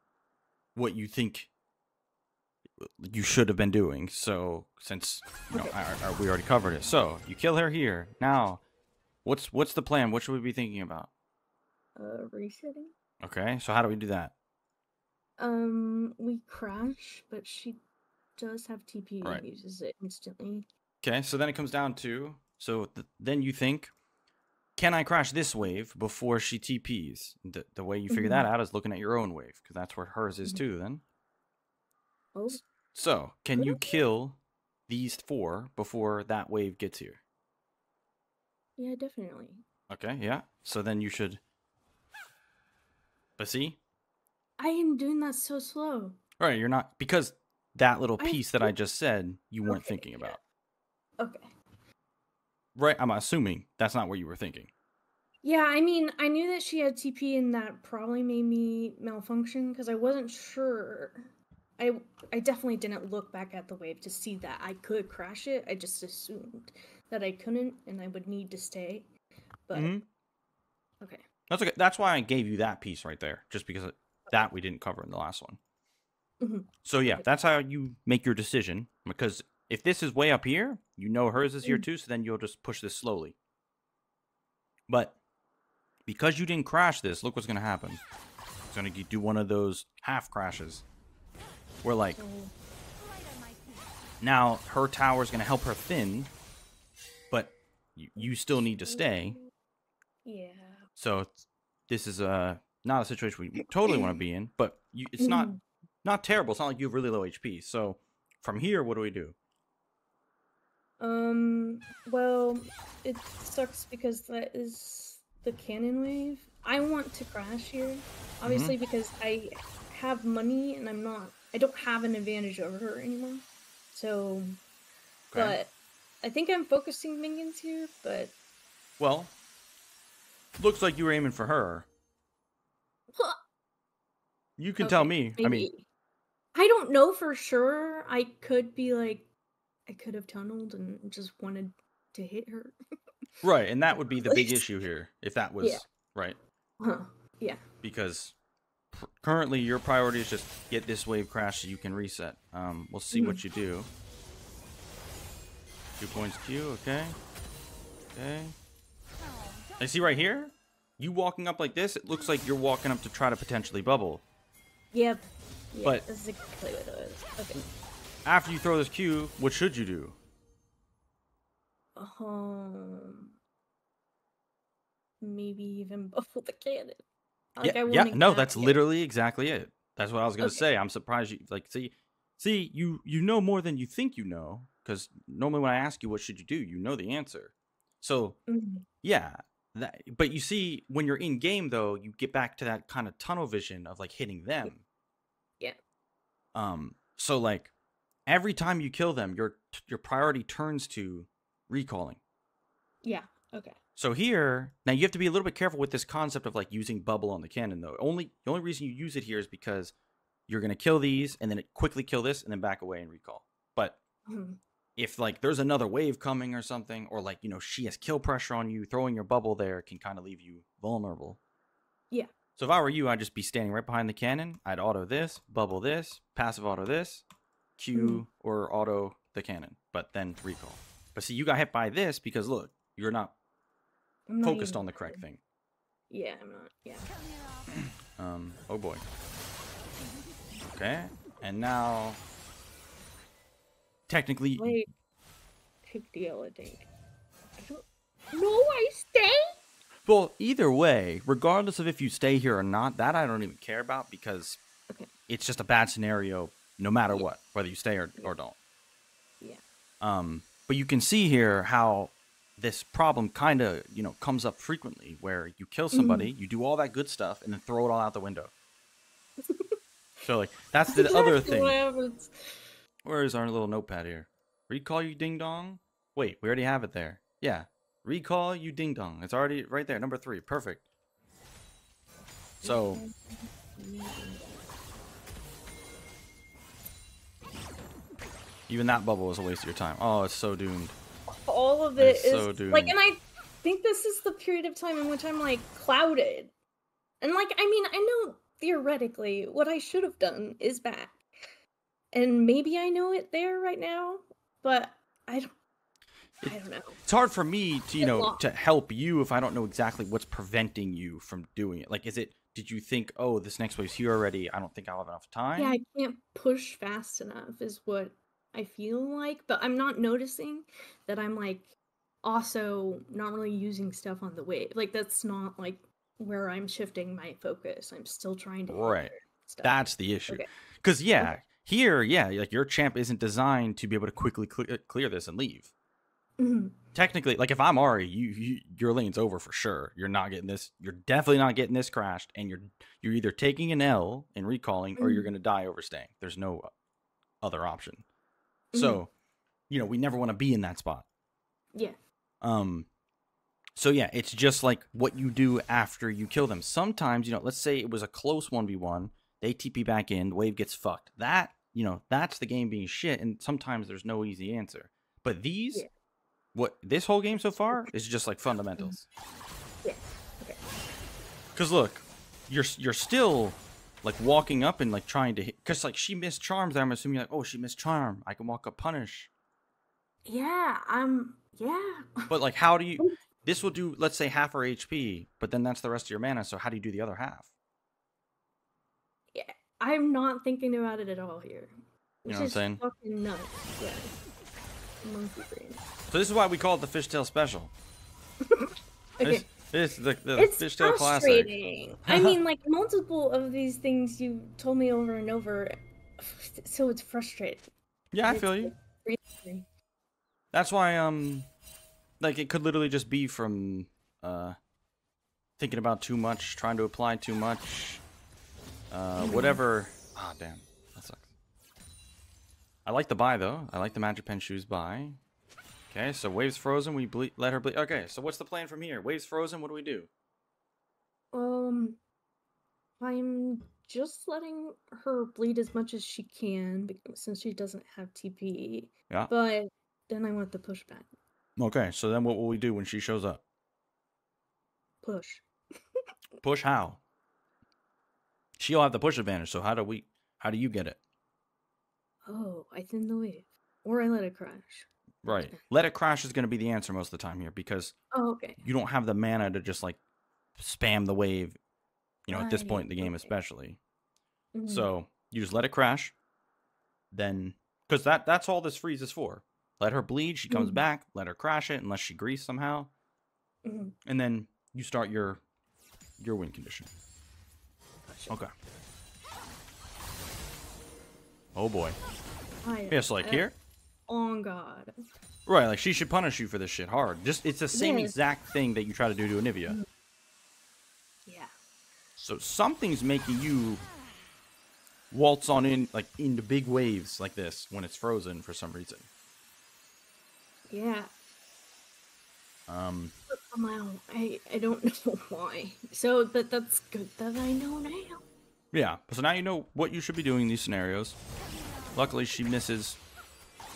what you think you should have been doing. So since you know, okay. I, I, we already covered it. So you kill her here. Now, what's, what's the plan? What should we be thinking about? Uh, resetting. Okay, so how do we do that? Um, we crash, but she does have T P and right. uses it instantly. Okay, so then it comes down to, so th then you think, can I crash this wave before she T Ps? The, the way you figure mm-hmm. that out is looking at your own wave, because that's where hers is mm-hmm. too then. Oh. So, can Could you kill these four before that wave gets here? Yeah, definitely. Okay, yeah. So then you should... But see? I am doing that so slow. Right, you're not... Because that little piece I, that I just said, you weren't okay. thinking about. Okay. Right, I'm assuming that's not what you were thinking. Yeah, I mean, I knew that she had T P and that probably made me malfunction because I wasn't sure I, I definitely didn't look back at the wave to see that I could crash it. I just assumed that I couldn't and I would need to stay. But, mm-hmm. okay. That's okay. That's why I gave you that piece right there, just because that we didn't cover in the last one. Mm-hmm. So, yeah, that's how you make your decision, because if this is way up here, you know hers is here too, so then you'll just push this slowly. But because you didn't crash this, look what's going to happen. It's going to do one of those half crashes. We're like, now her tower is going to help her thin, but you, you still need to stay. Yeah. So this is uh, not a situation we totally want to be in, but you, it's not not terrible. It's not like you have really low H P. So from here, what do we do? Um. Well, it sucks because that is the cannon wave. I want to crash here, obviously, mm-hmm. because I have money and I'm not. I don't have an advantage over her anymore, so, okay. but I think I'm focusing minions here, but... Well, looks like you were aiming for her. Huh. You can okay, tell me, maybe. I mean... I don't know for sure. I could be like, I could have tunneled and just wanted to hit her. Right, and that would be the big issue here, if that was, yeah. right? Huh. Yeah. Because... currently your priority is just get this wave crash so you can reset. Um, we'll see mm-hmm. what you do. Two points Q, okay. Okay. I see right here, you walking up like this, it looks like you're walking up to try to potentially bubble. Yep. Yeah, but this is exactly what it was. Okay. After you throw this Q, what should you do? Um, maybe even bubble the cannon. Like, yeah, yeah no, that's here. Literally exactly it. That's what I was gonna okay. say. I'm surprised you like see, see you you know more than you think you know, because normally when I ask you what should you do, you know the answer. So mm-hmm. yeah, that, but you see when you're in game though, you get back to that kind of tunnel vision of like hitting them. Yeah. Um. So like, every time you kill them, your your priority turns to recalling. Yeah. Okay. So here, now you have to be a little bit careful with this concept of like using bubble on the cannon though. Only the only reason you use it here is because you're gonna kill these and then it quickly kill this and then back away and recall. But mm-hmm. if like there's another wave coming or something, or like, you know, she has kill pressure on you, throwing your bubble there can kind of leave you vulnerable. Yeah. So if I were you, I'd just be standing right behind the cannon. I'd auto this, bubble this, passive auto this, Q mm-hmm. or auto the cannon, but then recall. But see, you got hit by this because look, you're not focused on the correct thing. Yeah, I'm not. Yeah. Um. Oh boy. Okay. And now, technically. Wait. Take the yellow dink. No, I stay. Well, either way, regardless of if you stay here or not, that I don't even care about because okay. it's just a bad scenario, no matter yeah. what, whether you stay or yeah. or don't. Yeah. Um. But you can see here how this problem kind of, you know, comes up frequently where you kill somebody, mm-hmm. you do all that good stuff, and then throw it all out the window. So, like, that's the that's other thing. What happens. Where is our little notepad here? Recall, you ding-dong. Wait, we already have it there. Yeah. Recall, you ding-dong. It's already right there, number three. Perfect. So... even that bubble was a waste of your time. Oh, it's so doomed. All of it is so like, and I think this is the period of time in which I'm like clouded, and like I mean I know theoretically what I should have done is back, and maybe I know it there right now, but I don't. It, I don't know. It's hard for me to you know to help you if I don't know exactly what's preventing you from doing it. Like, is it? Did you think, oh, this next wave's here already? I don't think I'll have enough time. Yeah, I can't push fast enough. Is what I feel like, but I'm not noticing that I'm like also not really using stuff on the wave. Like, that's not like where I'm shifting my focus. I'm still trying to right. stuff. That's the issue. Okay. Cause yeah, okay. here, yeah, like your champ isn't designed to be able to quickly cl clear this and leave. Mm-hmm. Technically, like if I'm Ahri, you, you your lane's over for sure. You're not getting this. You're definitely not getting this crashed, and you're you're either taking an L and recalling, mm-hmm. or you're gonna die overstaying. There's no other option. So, you know, we never want to be in that spot. Yeah. Um. So, yeah, it's just like what you do after you kill them. Sometimes, you know, let's say it was a close one v one. They T P back in. The wave gets fucked. That you know, that's the game being shit, and sometimes there's no easy answer. But these, yeah. what this whole game so far is just like fundamentals. Yeah. Okay. Because look, you're you're still like walking up and like trying to hit. Because like she missed charms, I'm assuming like, oh, she missed charm. I can walk up, punish. Yeah. Um. Yeah. But like, how do you? This will do, let's say, half her H P, but then that's the rest of your mana. So how do you do the other half? Yeah, I'm not thinking about it at all here. You know what I'm saying? Fucking nuts. Yeah. Monkey brain. So this is why we call it the fishtail special. Okay. It's, it's the, the it's fishtail classic. I mean, like, multiple of these things you told me over and over, so it's frustrating. Yeah, I feel you. Frustrating. That's why, um... like, it could literally just be from uh, thinking about too much, trying to apply too much, uh, whatever. Ah, oh, damn. That sucks. I like the buy, though. I like the Magic Pen Shoes buy. Okay, so Wave's frozen. We ble let her bleed. Okay, so what's the plan from here? Wave's frozen. What do we do? Um, I'm just letting her bleed as much as she can, since she doesn't have T P. Yeah. But then I want the pushback. Okay, so then what will we do when she shows up? Push. Push how? She'll have the push advantage, so how do we how do you get it? Oh, I thin the wave. Or I let it crash. Right. Let it crash is gonna be the answer most of the time here, because oh, okay. you don't have the mana to just like spam the wave, you know, at this I point in the game, okay. especially. Mm-hmm. So you just let it crash, then because that that's all this freeze is for. Let her bleed, she comes mm-hmm. back, let her crash it, unless she greased somehow. Mm-hmm. And then you start your your win condition. Gotcha. Okay. Oh boy. I, yes, like I, here? Oh god. Right, like she should punish you for this shit hard. Just it's the same yes. exact thing that you try to do to Anivia. Yeah. So something's making you waltz on in like into big waves like this when it's frozen for some reason. Yeah. Um. I I don't know why. So that that's good that I know now. Yeah. So now you know what you should be doing in these scenarios. Luckily, she misses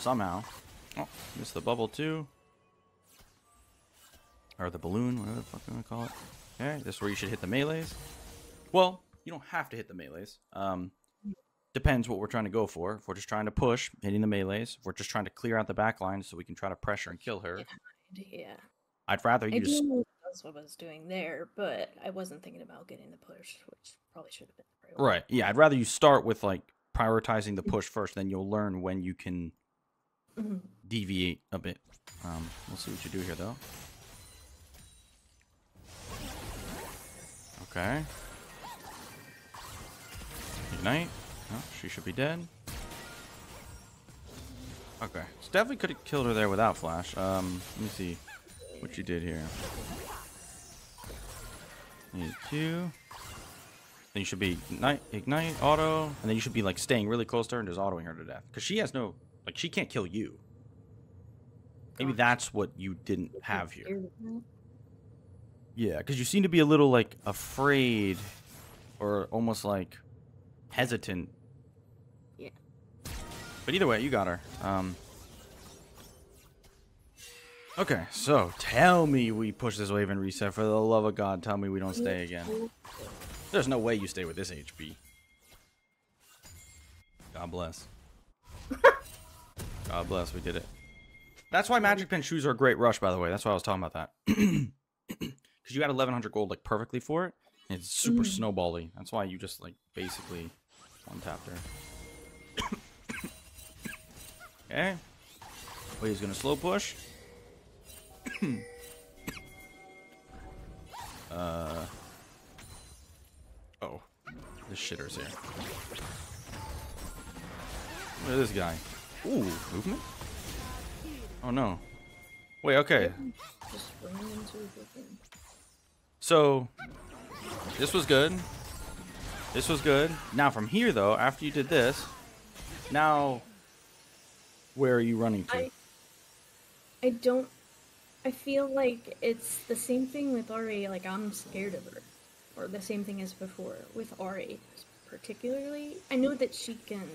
somehow. Oh, missed the bubble too. Or the balloon, whatever the fuck I'm gonna call it. Okay, this is where you should hit the melees. Well, you don't have to hit the melees. Um. Depends what we're trying to go for. If we're just trying to push, hitting the melees. If we're just trying to clear out the back line so we can try to pressure and kill her. Yeah. I'd rather I use... That's what I was doing there, but I wasn't thinking about getting the push, which probably should have been the priority. Right. Yeah, I'd rather you start with, like, prioritizing the push first, then you'll learn when you can mm-hmm. deviate a bit. Um, we'll see what you do here, though. Okay. Ignite. Oh, she should be dead. Okay. So definitely could have killed her there without flash. Um, let me see what you did here. Need Q. Then you should be ignite, ignite, auto, and then you should be like staying really close to her and just autoing her to death. Because she has no, like she can't kill you. Maybe that's what you didn't have here. Yeah, because you seem to be a little like afraid or almost like hesitant. Yeah. But either way, you got her. Um, okay, so tell me we push this wave and reset. For the love of God, tell me we don't stay again. There's no way you stay with this H P. God bless. God bless, we did it. That's why Magic Pen Shoes are a great rush, by the way. That's why I was talking about that. Because you had eleven hundred gold, like, perfectly for it. It's super mm. snowbally. That's why you just, like, basically one-tapped her. Okay. Wait, he's going to slow push. uh. Oh. This shitter's here. Look at this guy. Ooh, movement? Oh, no. Wait, okay. So... this was good. This was good. Now from here though, after you did this, now where are you running to? I, I don't I feel like it's the same thing with Ahri, like I'm scared of her. Or the same thing as before with Ahri particularly. I know that she can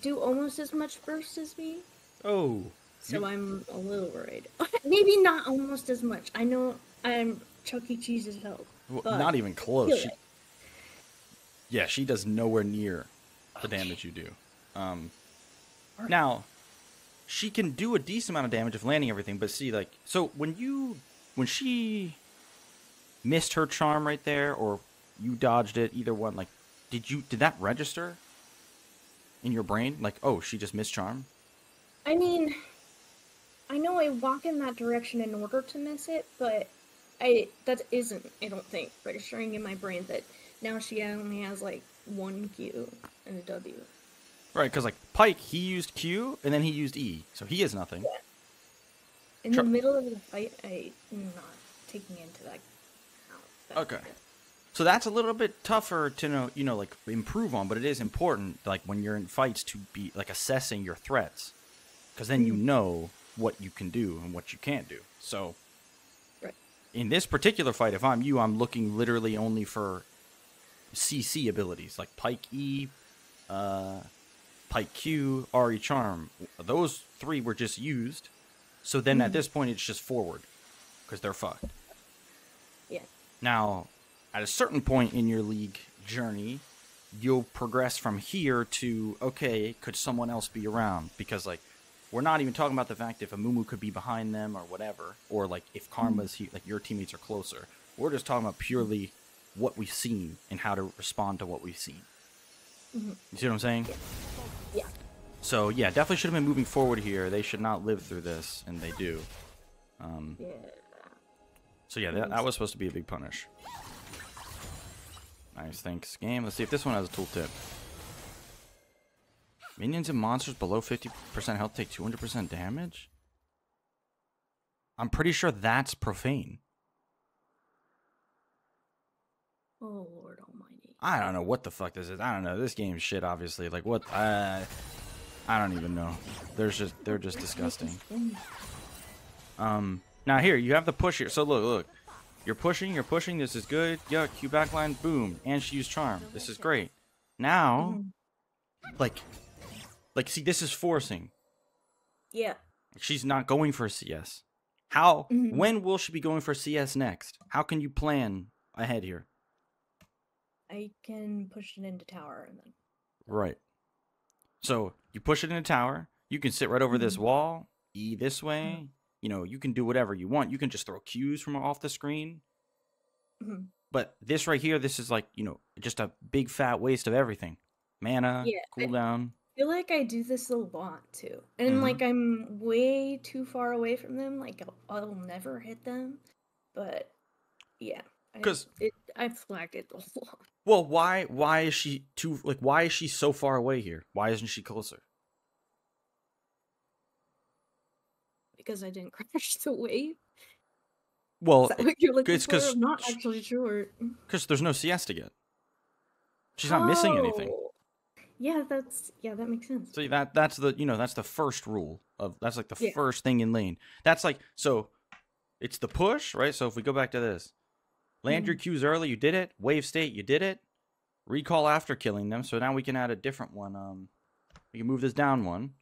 do almost as much burst as me. Oh. So you... I'm a little worried. Maybe not almost as much. I know I'm Chuck E. Cheese's help. Well, not even close. She... Yeah, she does nowhere near the okay. damage you do. Um, right. Now, she can do a decent amount of damage of landing everything, but see, like, so when you, when she missed her charm right there, or you dodged it, either one, like, did you, did that register in your brain? Like, oh, she just missed charm? I mean, I know I walk in that direction in order to miss it, but I, that isn't, I don't think, registering in my brain that now she only has, like, one Q and a W. Right, because, like, Pike, he used Q, and then he used E, so he is nothing. Yeah. In Char the middle of the fight, I'm not taking into that count. Okay. Bit. So that's a little bit tougher to, know, you know, like, improve on, but it is important, like, when you're in fights to be, like, assessing your threats, because then mm-hmm. you know what you can do and what you can't do. So, right. in this particular fight, if I'm you, I'm looking literally only for C C abilities, like Pike E, uh, Pike Q, R E Charm. Those three were just used. So then mm-hmm. at this point, it's just forward because they're fucked. Yeah. Now, at a certain point in your league journey, you'll progress from here to, okay, could someone else be around? Because, like, we're not even talking about the fact if Amumu could be behind them or whatever, or, like, if Karma's here, like, your teammates are closer. We're just talking about purely what we've seen and how to respond to what we've seen. Mm-hmm. You see what I'm saying? Yeah. Yeah. So, yeah, definitely should have been moving forward here. They should not live through this, and they do. Um, yeah. So, yeah, that, that was supposed to be a big punish. Nice, thanks, game. Let's see if this one has a tooltip. Minions and monsters below fifty percent health take two hundred percent damage? I'm pretty sure that's profane. Oh, Lord Almighty. I don't know what the fuck this is. I don't know. This game's shit, obviously. Like, what? Uh, I don't even know. They're just, they're just disgusting. Um, now here, you have the push here. So look, look. You're pushing, you're pushing. This is good. Yeah, Q backline. Boom. And she used charm. This is great. Now, like, like, see, this is forcing. Yeah. She's not going for a C S. How, mm-hmm. when will she be going for C S next? How can you plan ahead here? I can push it into tower and then. Right. So you push it into tower. You can sit right over this wall, E this way. Mm-hmm. You know, you can do whatever you want. You can just throw Qs from off the screen. Mm-hmm. But this right here, this is like, you know, just a big fat waste of everything. Mana, yeah, cooldown. I feel like I do this a lot too. And mm-hmm. like I'm way too far away from them. Like I'll, I'll never hit them. But yeah. Because I flagged it a lot. Well, why? Why is she too? Like, why is she so far away here? Why isn't she closer? Because I didn't crash the wave. Well, is that what you're looking it's because I'm not actually sure. Because there's no C S to get. She's not oh. missing anything. Yeah, that's yeah, that makes sense. So that that's the you know that's the first rule of that's like the yeah. first thing in lane. That's like so, it's the push, right? So if we go back to this. Land your Qs early, you did it. Wave state, you did it. Recall after killing them. So now we can add a different one. Um, we can move this down one.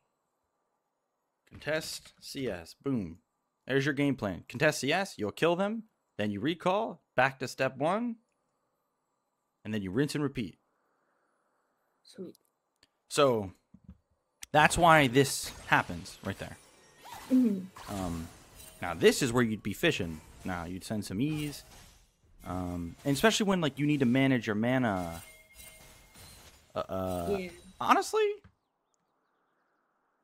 Contest C S. Boom. There's your game plan. Contest C S, you'll kill them. Then you recall. Back to step one. And then you rinse and repeat. Sweet. So that's why this happens right there. Mm-hmm. um, now this is where you'd be fishing. Now you'd send some E's. Um, and especially when, like, you need to manage your mana. Uh, uh, yeah. Honestly,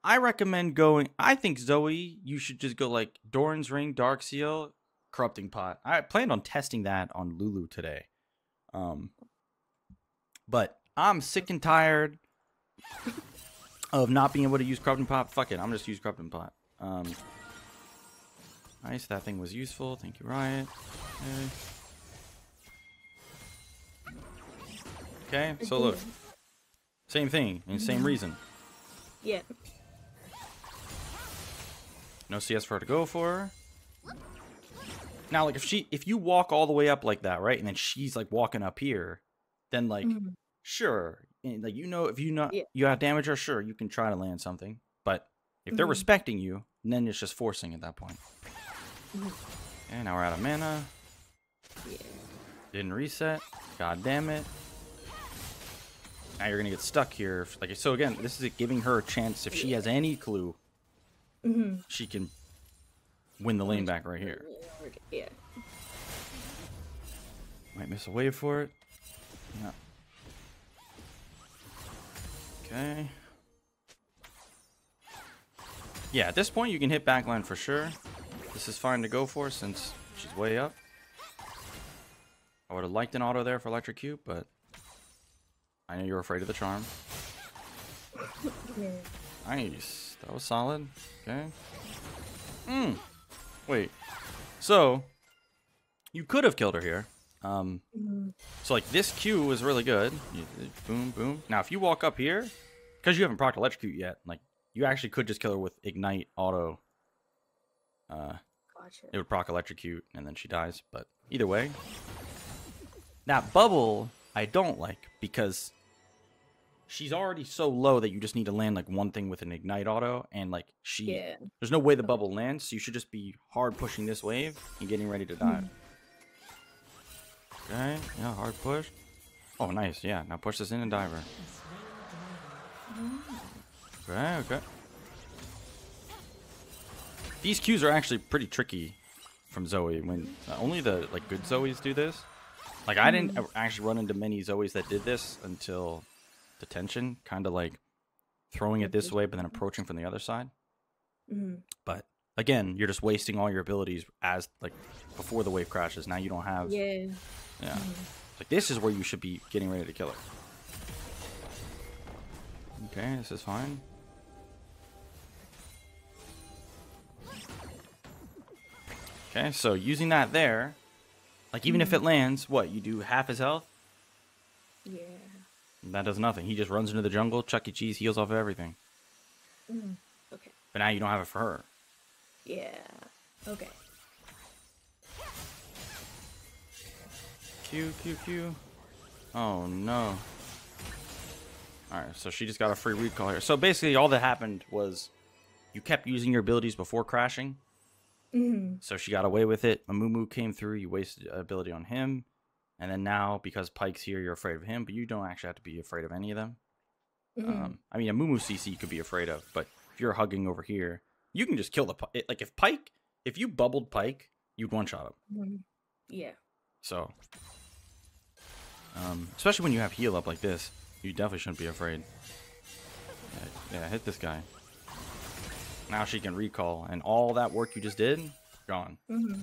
I recommend going... I think, Zoe, you should just go, like, Doran's Ring, Dark Seal, Corrupting Pot. I planned on testing that on Lulu today. Um, but I'm sick and tired of not being able to use Corrupting Pot. Fuck it, I'm just use Corrupting Pot. Um, nice, that thing was useful. Thank you, Riot. Okay. Okay, so look, same thing and same reason. Yeah. No C S for her to go for. Now, like if she, if you walk all the way up like that, right, and then she's like walking up here, then like mm-hmm. sure, and, like, you know, if you not yeah. you out damage her, sure, you can try to land something. But if they're mm-hmm. respecting you, then it's just forcing at that point. Mm-hmm. And now we're out of mana. Yeah. Didn't reset. God damn it. Now you're gonna get stuck here. Like, so again, this is giving her a chance. If yeah. she has any clue, mm-hmm. she can win the lane back right here. Yeah. Might miss a wave for it. Yeah. Okay. Yeah, at this point you can hit backline for sure. This is fine to go for since she's way up. I would have liked an auto there for Electrocute, but I know you're afraid of the charm. Nice. That was solid. Okay. Hmm. Wait. So you could have killed her here. Um, so like this Q was really good. You, boom, boom. Now if you walk up here, because you haven't procced Electrocute yet, like you actually could just kill her with Ignite auto. Uh, gotcha. It would proc Electrocute and then she dies. But either way, that bubble I don't like because she's already so low that you just need to land like one thing with an Ignite auto, and like she, yeah. there's no way the bubble lands. So you should just be hard pushing this wave and getting ready to dive. Mm. Okay, yeah, hard push. Oh, nice, yeah. Now push this in and dive her. Okay, okay. These Qs are actually pretty tricky from Zoe. When uh, only the like good Zoes do this. Like I didn't actually run into many Zoes that did this until detention, kind of like throwing it this way, but then approaching from the other side. Mm-hmm. But again, you're just wasting all your abilities as like before the wave crashes. Now you don't have. Yeah. Yeah. Like this is where you should be getting ready to kill it. Okay, this is fine. Okay, so using that there, like even mm. if it lands, what, you do half his health? Yeah. That does nothing. He just runs into the jungle, Chuck E. Cheese heals off of everything. Mm. Okay. But now you don't have it for her. Yeah. Okay. Q, Q, Q. Oh, no. Alright, so she just got a free recall here. So basically all that happened was you kept using your abilities before crashing. Mm-hmm. So she got away with it. Amumu came through. You wasted ability on him. And then now, because Pike's here, you're afraid of him. But you don't actually have to be afraid of any of them. Mm-hmm. um, I mean, Amumu C C you could be afraid of. But if you're hugging over here, you can just kill the Pike. Like, if Pike, if you bubbled Pike, you'd one-shot him. Yeah. So, um, especially when you have heal up like this, you definitely shouldn't be afraid. Yeah, yeah, hit this guy. Now she can recall, and all that work you just did, gone. Mm-hmm.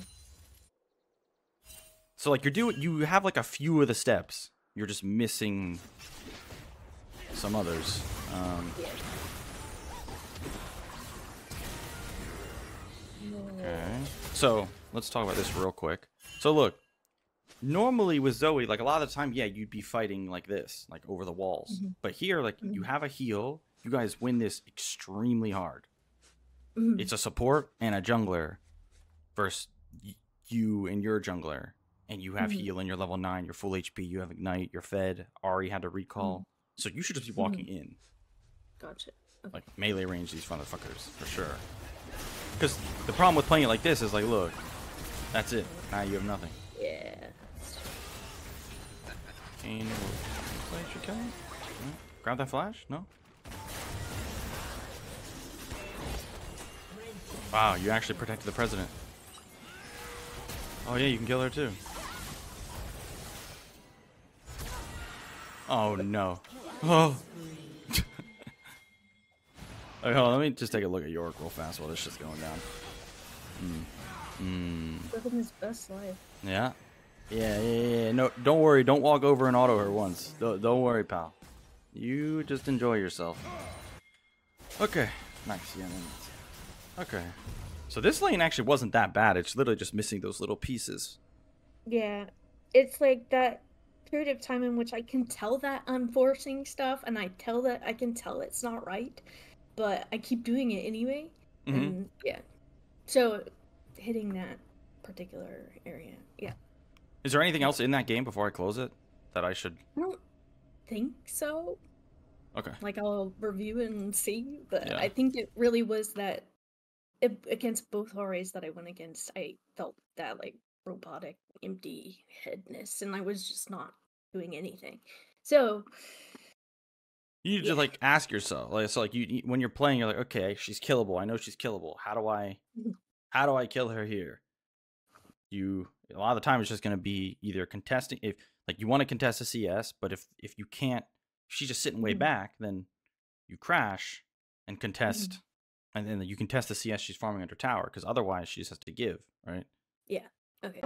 So like you're doing, you have like a few of the steps. You're just missing some others. Um, yeah. Okay. So let's talk about this real quick. So look, normally with Zoe, like a lot of the time, yeah, you'd be fighting like this, like over the walls. Mm-hmm. But here, like mm-hmm. you have a heal. You guys win this extremely hard. Mm-hmm. It's a support and a jungler versus you and your jungler. And you have mm-hmm. heal and you're level nine, you're full H P, you have Ignite, you're fed. Ari had to recall. Mm-hmm. So you should just be walking mm-hmm. in. Gotcha. Okay. Like, melee range these motherfuckers, for sure. Because the problem with playing it like this is like, look, that's it. Now you have nothing. Yeah. And we'll flash, okay? Grab that flash? No? Wow, you actually protected the president. Oh yeah, you can kill her too. Oh no. Oh. Okay, hold on, let me just take a look at York real fast while this shit's going down. Mm. Mm. Living his best life. Yeah. Yeah, yeah, yeah. No, don't worry. Don't walk over and auto her once. Don't, don't worry, pal. You just enjoy yourself. Okay. Nice. Yeah. Nice. Okay. So this lane actually wasn't that bad. It's literally just missing those little pieces. Yeah. It's like that period of time in which I can tell that I'm forcing stuff, and I tell that I can tell it's not right, but I keep doing it anyway. Mm-hmm. And yeah. So hitting that particular area. Yeah. Is there anything else in that game before I close it that I should? I don't think so. Okay. Like, I'll review and see, but yeah. I think it really was that it, against both R As that I went against, I felt that, like, robotic, empty headness, and I was just not doing anything. So... You just, yeah. like, ask yourself. Like, so, like, you when you're playing, you're like, okay, she's killable. I know she's killable. How do I... How do I kill her here? You, a lot of the time, it's just going to be either contesting. If, like, you want to contest a C S, but if, if you can't, if she's just sitting way mm-hmm. back, then you crash and contest. Mm-hmm. And then you contest the C S she's farming under tower, because otherwise she just has to give, right? Yeah. Okay.